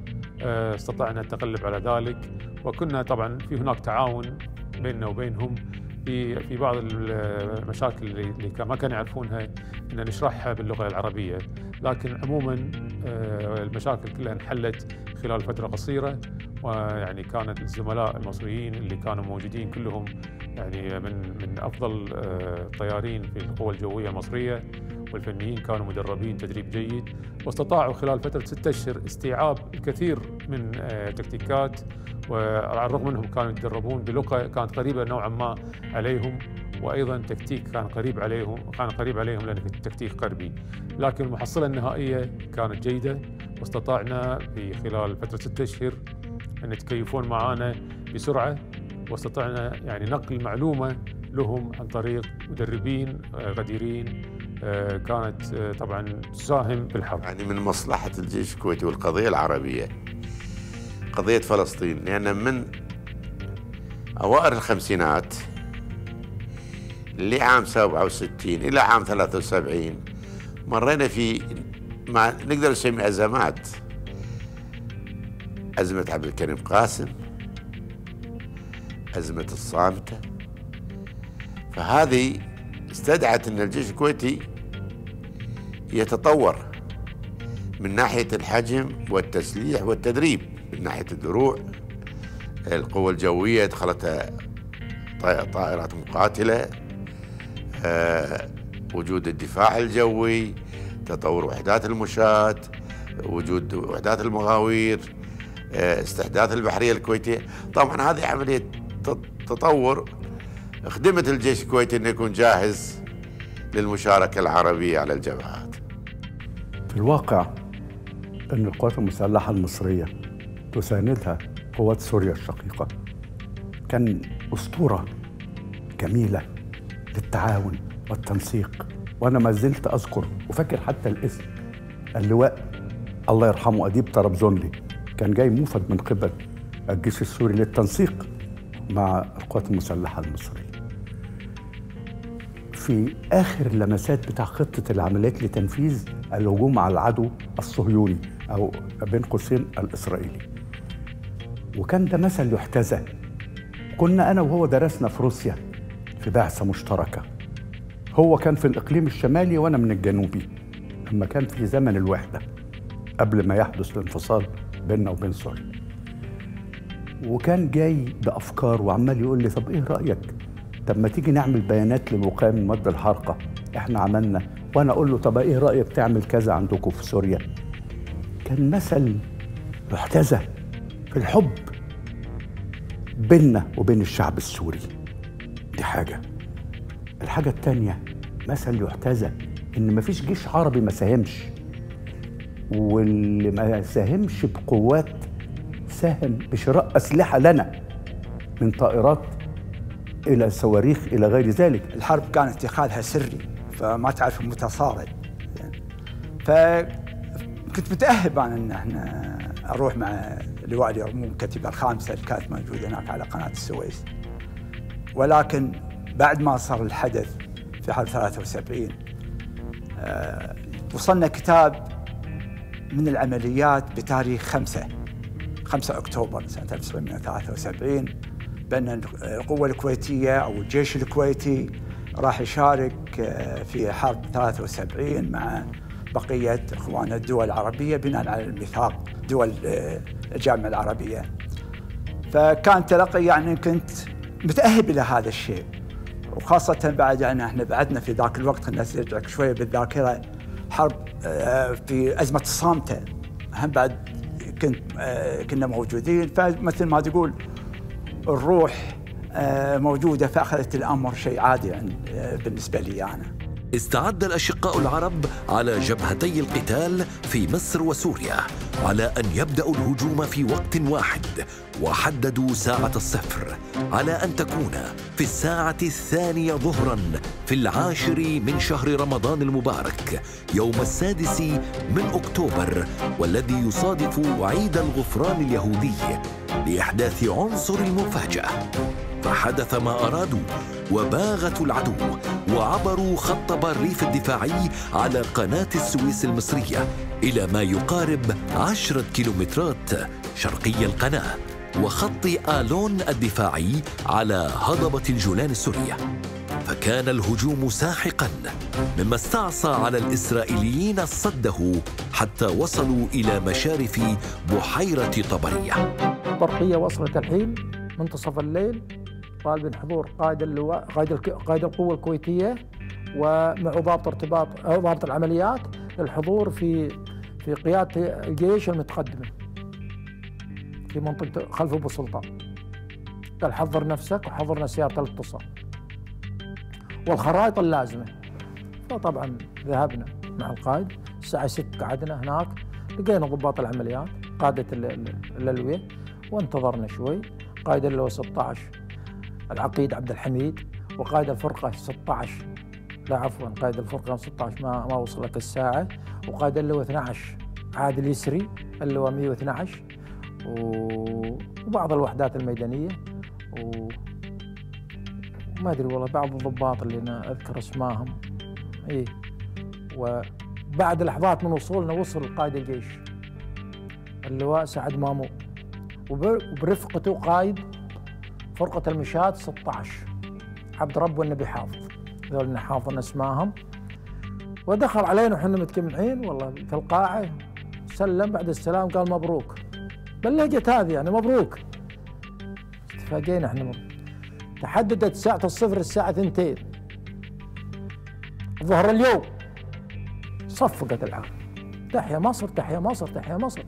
استطعنا التغلب على ذلك، وكنا طبعا في هناك تعاون بيننا وبينهم في بعض المشاكل اللي ما كانوا يعرفونها ان نشرحها باللغه العربيه، لكن عموما المشاكل كلها انحلت خلال فتره قصيره، ويعني كانت الزملاء المصريين اللي كانوا موجودين كلهم يعني من افضل الطيارين في القوى الجويه المصريه، والفنيين كانوا مدربين تدريب جيد، واستطاعوا خلال فتره 6 أشهر استيعاب الكثير من تكتيكات، وعلى الرغم انهم كانوا يتدربون بلغه كانت قريبه نوعا ما عليهم، وايضا تكتيك كان قريب عليهم لانه تكتيك غربي، لكن المحصله النهائيه كانت جيده، واستطعنا في خلال فتره 6 أشهر ان يتكيفون معنا بسرعه، واستطعنا يعني نقل معلومه لهم عن طريق مدربين غديرين كانت طبعا تساهم بالحرب. يعني من مصلحه الجيش الكويتي والقضيه العربيه قضية فلسطين، لأن يعني من أوائل الخمسينات لعام 67 إلى عام 73 مرينا في ما نقدر نسمي أزمات، أزمة عبد الكريم قاسم، أزمة الصامتة، فهذه استدعت أن الجيش الكويتي يتطور من ناحية الحجم والتسليح والتدريب، من ناحية الدروع، القوة الجوية دخلتها طائرات مقاتلة، وجود الدفاع الجوي، تطور وحدات المشاة، وجود وحدات المغاوير، استحداث البحرية الكويتية. طبعا هذه عملية تطور خدمت الجيش الكويتي أن يكون جاهز للمشاركة العربية على الجبهات. في الواقع أن القوات المسلحة المصرية تساندها قوات سوريا الشقيقة كان أسطورة جميلة للتعاون والتنسيق. وأنا ما زلت أذكر وفاكر حتى الاسم، اللواء الله يرحمه أديب طرابزونلي كان جاي موفد من قبل الجيش السوري للتنسيق مع القوات المسلحة المصرية. في آخر اللمسات بتاع خطة العمليات لتنفيذ الهجوم على العدو الصهيوني أو بين قوسين الإسرائيلي، وكان ده مثل يحتذى. كنا أنا وهو درسنا في روسيا في بعثة مشتركة، هو كان في الإقليم الشمالي وأنا من الجنوبي، لما كان في زمن الوحدة قبل ما يحدث الانفصال بيننا وبين سوريا. وكان جاي بأفكار وعمال يقول لي طب إيه رأيك؟ طب ما تيجي نعمل بيانات للوقاية من مادة الحارقة، إحنا عملنا، وأنا أقول له طب إيه رأيك تعمل كذا عندكم في سوريا؟ كان مثل يحتذى في الحب بيننا وبين الشعب السوري. دي حاجة. الحاجة التانية مثل يحتذى إن مفيش جيش عربي ما ساهمش، واللي ما ساهمش بقوات ساهم بشراء أسلحة لنا من طائرات إلى صواريخ إلى غير ذلك. الحرب كانت اتخاذها سري فما تعرف المتصارع يعني. فكنت متأهب عن أن احنا أروح مع لواء اليرموك كتيبة الخامسة اللي كانت موجودة هناك على قناة السويس، ولكن بعد ما صار الحدث في حرب 73 وصلنا كتاب من العمليات بتاريخ 5 أكتوبر سنة 1973 بأن القوة الكويتية أو الجيش الكويتي راح يشارك في حرب 73 مع بقية إخوان الدول العربية بناء على الميثاق دول الجامعة العربية. فكان تلقي يعني كنت متأهب إلى هذا الشيء، وخاصة بعد يعني احنا بعدنا في ذاك الوقت، خلينا نرجع شوية بالذاكرة، حرب في أزمة الصامتة هم بعد كنا موجودين. فمثل ما تقول الروح موجودة، فأخذت الأمر شيء عادي بالنسبة لي أنا. استعد الأشقاء العرب على جبهتي القتال في مصر وسوريا على أن يبدأوا الهجوم في وقت واحد، وحددوا ساعة الصفر على أن تكون في الساعة 2 ظهراً في 10 من شهر رمضان المبارك يوم 6 من أكتوبر، والذي يصادف عيد الغفران اليهودي، لإحداث عنصر المفاجأة. فحدث ما أرادوا، وباغت العدو وعبروا خط بارليف الدفاعي على قناة السويس المصرية إلى ما يقارب 10 كيلومترات شرقي القناة، وخط آلون الدفاعي على هضبة الجولان السورية. فكان الهجوم ساحقاً، مما استعصى على الإسرائيليين صده حتى وصلوا إلى مشارف بحيرة طبرية. البرقية وصلت الحين منتصف الليل، طالب حضور قائد اللواء قائد القوة الكويتية ومع ضابط ارتباط أو ضابط العمليات للحضور في قيادة الجيش المتقدمة في منطقة خلف أبو سلطان. قال حضر نفسك وحضرنا سيارة الاتصال والخرائط اللازمة. فطبعا ذهبنا مع القائد الساعة 6 قعدنا هناك، لقينا ضباط العمليات قادة الألوية وانتظرنا شوي. قائد اللواء 16 العقيد عبد الحميد، وقائد الفرقة 16 لا عفوا قائد الفرقة 16 ما وصلت الساعة، وقائد اللواء 12 عادل يسري اللواء 112 وبعض الوحدات الميدانية وما أدري والله بعض الضباط اللي أنا أذكر اسمائهم. إيه، وبعد لحظات من وصولنا وصل قائد الجيش اللواء سعد مامو وبرفقته قائد فرقة المشاة 16 عبد رب والنبي حافظ. هذول أنا حافظنا اسمائهم. ودخل علينا وحنا متجمعين والله في القاعة، سلم بعد السلام قال مبروك باللهجة هذه يعني مبروك. اتفاجئنا احنا تحددت ساعة الصفر الساعة 2 ظهر اليوم. صفقت العالم تحيا مصر تحيا مصر تحيا مصر.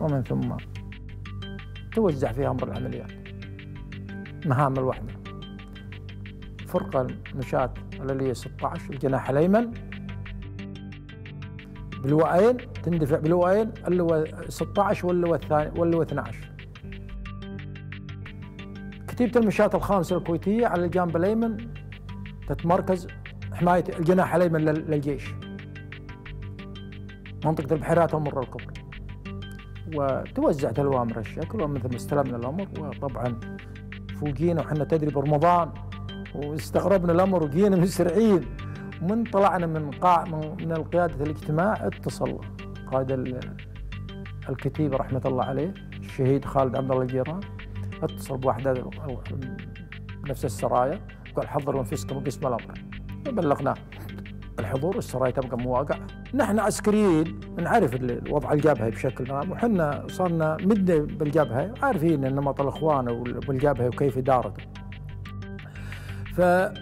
ومن ثم توزع فيها أمر العمليات مهام الوحدة. فرقة مشاة الألوية 16 الجناح الأيمن بلواءين، تندفع بلواءين، اللواء 16 واللواء الثاني واللواء 12. كتيبة المشاة الخامسة الكويتية على الجانب الأيمن تتمركز حماية الجناح الأيمن للجيش، منطقة البحيرات والمرة الكبرى. وتوزعت الأوامر هالشكل، ومثل ما استلمنا الأمر وطبعا فوجينا وحنا تدريب رمضان واستغربنا الأمر وجينا مسرعين. من طلعنا من القيادة الاجتماع اتصل قائد الكتيبة رحمة الله عليه الشهيد خالد عبد الله الجيران، اتصل بواحد نفس السرايا قال حضروا انفسكم وقسم الامر. بلغناه الحضور، السرايا تبقى مواقعه. نحن عسكريين نعرف الوضع الجبهي بشكل عام، وحنا صرنا مدنا بالجبهه، عارفين نمط الاخوان والجبهه وكيف ادارته. فبدا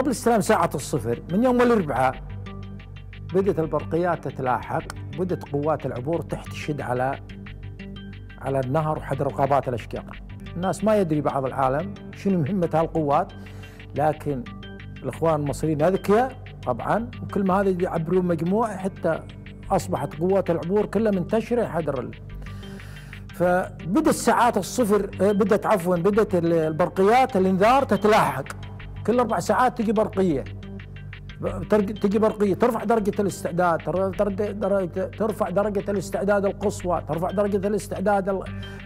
قبل استلام ساعه الصفر من يوم الاربعاء بدات البرقيات تتلاحق، بدات قوات العبور تحتشد على النهر وحد رقابات الأشقياء. الناس ما يدري بعض العالم شنو مهمة هالقوات، لكن الإخوان المصريين أذكياء طبعا، وكل ما هذا يعبرون مجموعة حتى أصبحت قوات العبور كلها منتشرة حدر. فبدت ساعات الصفر بدت البرقيات الإنذار تتلاحق، كل 4 ساعات تجي برقية ترفع درجة الاستعداد، ترفع درجة الاستعداد القصوى، ترفع درجة الاستعداد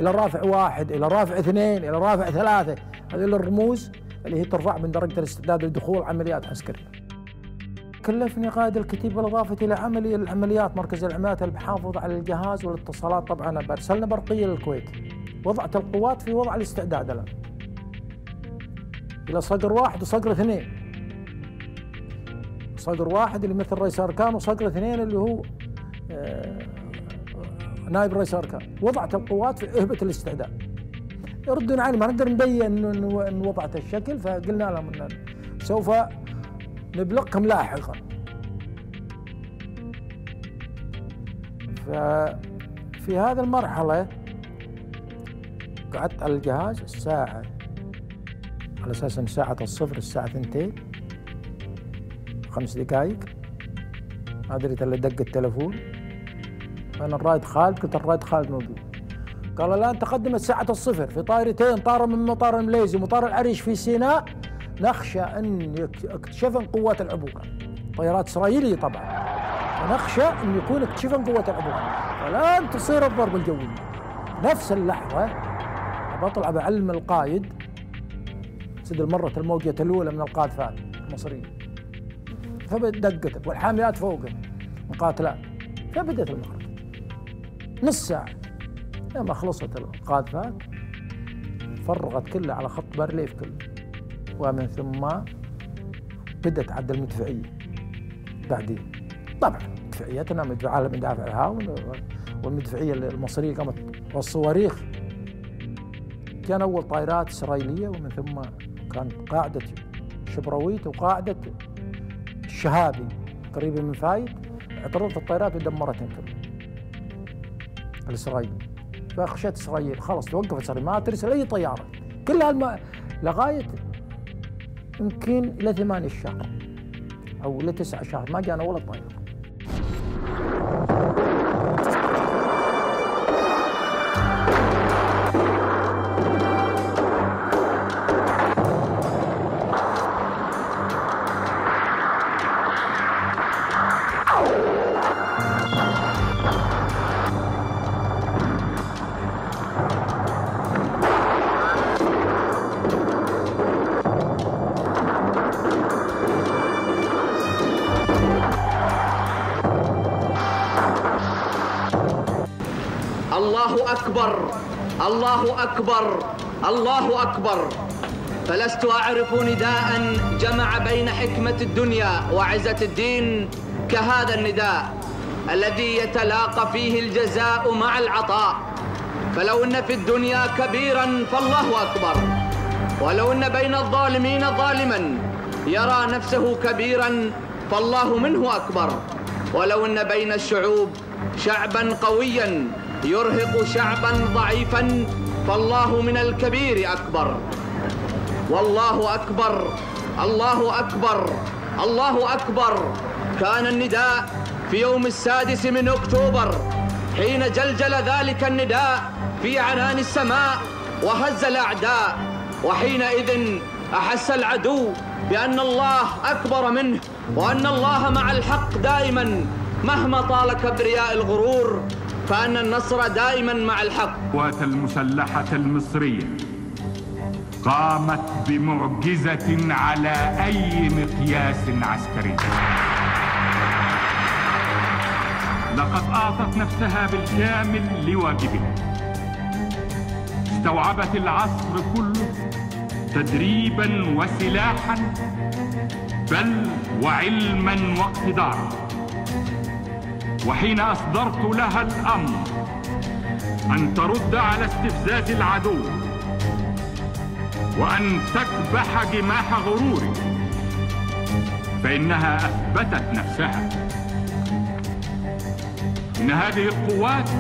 إلى رافع 1، إلى رافع 2، إلى رافع 3. هذه الرموز اللي هي ترفع من درجة الاستعداد لدخول عمليات عسكرية. كلفني قائد الكتيب بالإضافة إلى عملي العمليات مركز العمليات المحافظة على الجهاز والاتصالات. طبعا أرسلنا برقية للكويت، وضعت القوات في وضع الاستعداد الآن إلى صقر 1 وصقر 2. صقر 1 اللي مثل رئيس أركان، وصقر 2 اللي هو نائب رئيس أركان. وضعت القوات في إهبة الاستعداد. يردون علي ما نقدر نبين إن وضعت الشكل، فقلنا لهم إن سوف نبلغكم لاحقا. ففي هذه المرحلة قعدت على الجهاز الساعة على أساس إن ساعة الصفر الساعة 2:05، ما دريت الا دق التلفون. انا الرائد خالد، قلت الرائد خالد موجود. قال الان تقدمت ساعة الصفر في طائرتين، طائرة من مطار المليزي ومطار العريش في سيناء، نخشى ان اكتشفن قوات العبور. طائرات اسرائيلية طبعا، نخشى ان يكون اكتشفن قوات العبور، الان تصير الضربة الجوية. نفس اللحظة بطلع بعلم القائد سد المرة الموجة الأولى من القائد فهد المصري، فدقت والحاميات فوقه مقاتلات. فبدت المحركة نص ساعة، لما خلصت القاذفات فرغت كلها على خط بارليف كله، ومن ثم بدت عد المدفعية. بعدين طبعا مدفعيتنا مدفع عالم مدافع الهاون والمدفعية المصرية قامت والصواريخ. كان أول طائرات إسرائيلية، ومن ثم كانت قاعدة شبراويت وقاعدة الشهابي قريبة من فايد اعترضت الطائرات ودمرتهم الإسرائيلي. فخشيت إسرائيل خلاص توقفت، صار ما ترسل أي طيارة كلها لغاية يمكن إلى 8 الشهر أو إلى 9 شهر ما جانا ولا طائرة. الله أكبر، الله أكبر. فلست أعرف نداء جمع بين حكمة الدنيا وعزة الدين كهذا النداء الذي يتلاقى فيه الجزاء مع العطاء. فلو إن في الدنيا كبيرا فالله أكبر، ولو إن بين الظالمين ظالما يرى نفسه كبيرا فالله منه أكبر، ولو إن بين الشعوب شعبا قويا يرهق شعبا ضعيفا فالله من الكبير أكبر. والله أكبر، الله أكبر، الله أكبر. كان النداء في يوم 6 أكتوبر حين جلجل ذلك النداء في عنان السماء وهز الأعداء، وحينئذ أحس العدو بأن الله أكبر منه وأن الله مع الحق دائماً مهما طال كبرياء الغرور، فأن النصر دائماً مع الحق. القوات المسلحة المصرية قامت بمعجزة على أي مقياس عسكري، لقد أعطت نفسها بالكامل لواجبها، استوعبت العصر كله تدريباً وسلاحاً بل وعلماً واقتداراً، وحين أصدرت لها الأمر أن ترد على استفزاز العدو وأن تكبح جماح غروره فإنها أثبتت نفسها. إن هذه القوات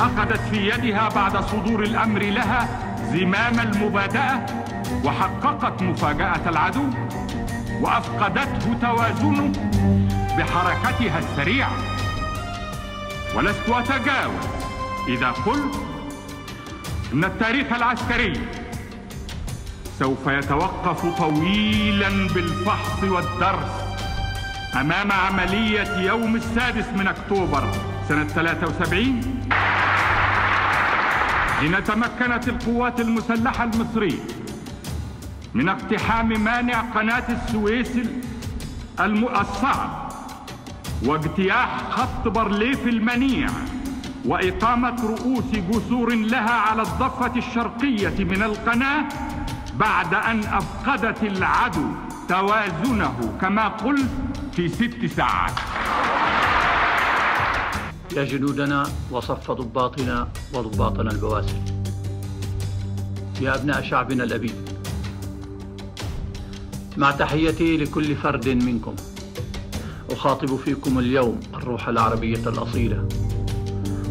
أخذت في يدها بعد صدور الأمر لها زمام المبادئة وحققت مفاجأة العدو وأفقدته توازنه بحركتها السريعة، ولست أتجاوز إذا قلت إن التاريخ العسكري سوف يتوقف طويلا بالفحص والدرس أمام عملية يوم 6 أكتوبر 1973 حين تمكنت القوات المسلحة المصرية من اقتحام مانع قناة السويس المؤصعة واجتياح خط بارليف المنيع وإقامة رؤوس جسور لها على الضفة الشرقية من القناة بعد أن أفقدت العدو توازنه كما قلت في 6 ساعات. يا جنودنا وصف ضباطنا وضباطنا البواسل، يا أبناء شعبنا الأبي، مع تحيتي لكل فرد منكم أخاطب فيكم اليوم الروح العربية الأصيلة،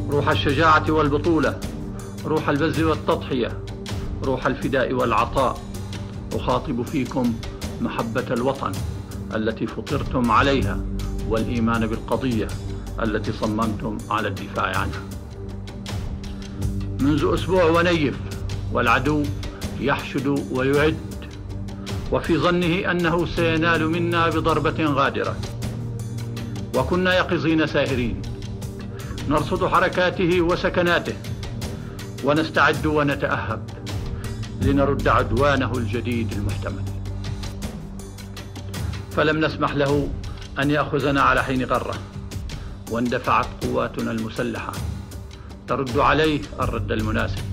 روح الشجاعة والبطولة، روح البذل والتضحية، روح الفداء والعطاء. أخاطب فيكم محبة الوطن التي فطرتم عليها والإيمان بالقضية التي صممتم على الدفاع عنها. منذ أسبوع ونيف والعدو يحشد ويعد وفي ظنه أنه سينال منا بضربة غادرة، وكنا يقظين ساهرين نرصد حركاته وسكناته ونستعد ونتأهب لنرد عدوانه الجديد المحتمل، فلم نسمح له أن يأخذنا على حين غرة، واندفعت قواتنا المسلحة ترد عليه الرد المناسب،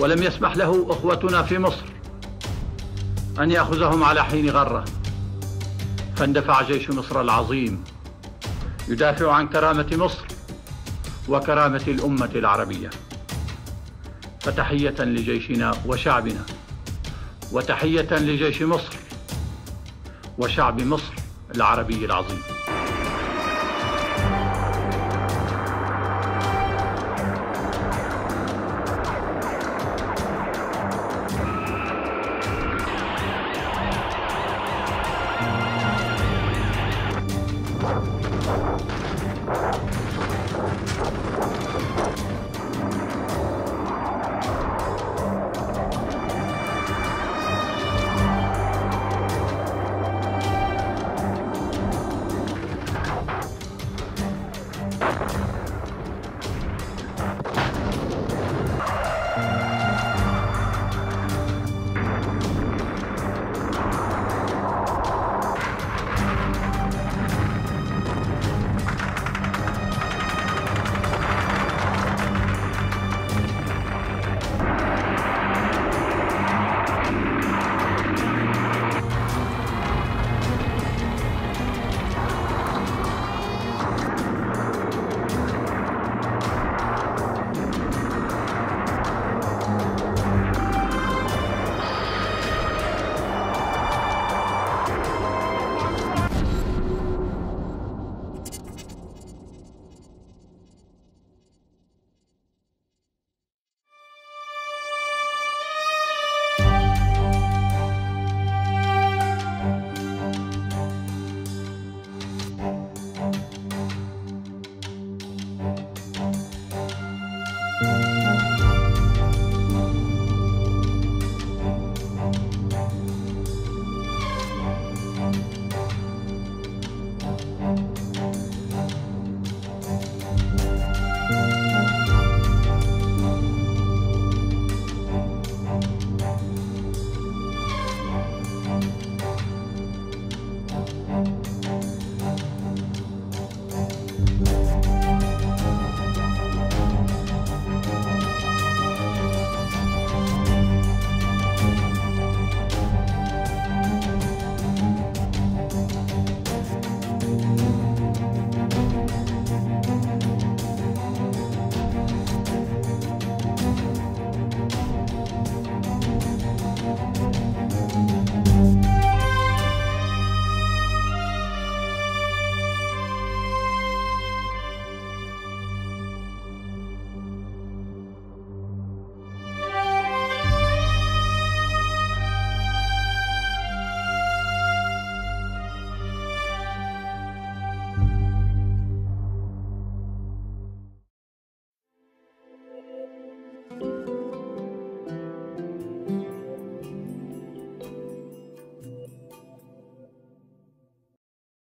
ولم يسمح له أخوتنا في مصر أن يأخذهم على حين غرة، فاندفع جيش مصر العظيم يدافع عن كرامة مصر وكرامة الأمة العربية. فتحية لجيشنا وشعبنا، وتحية لجيش مصر وشعب مصر العربي العظيم.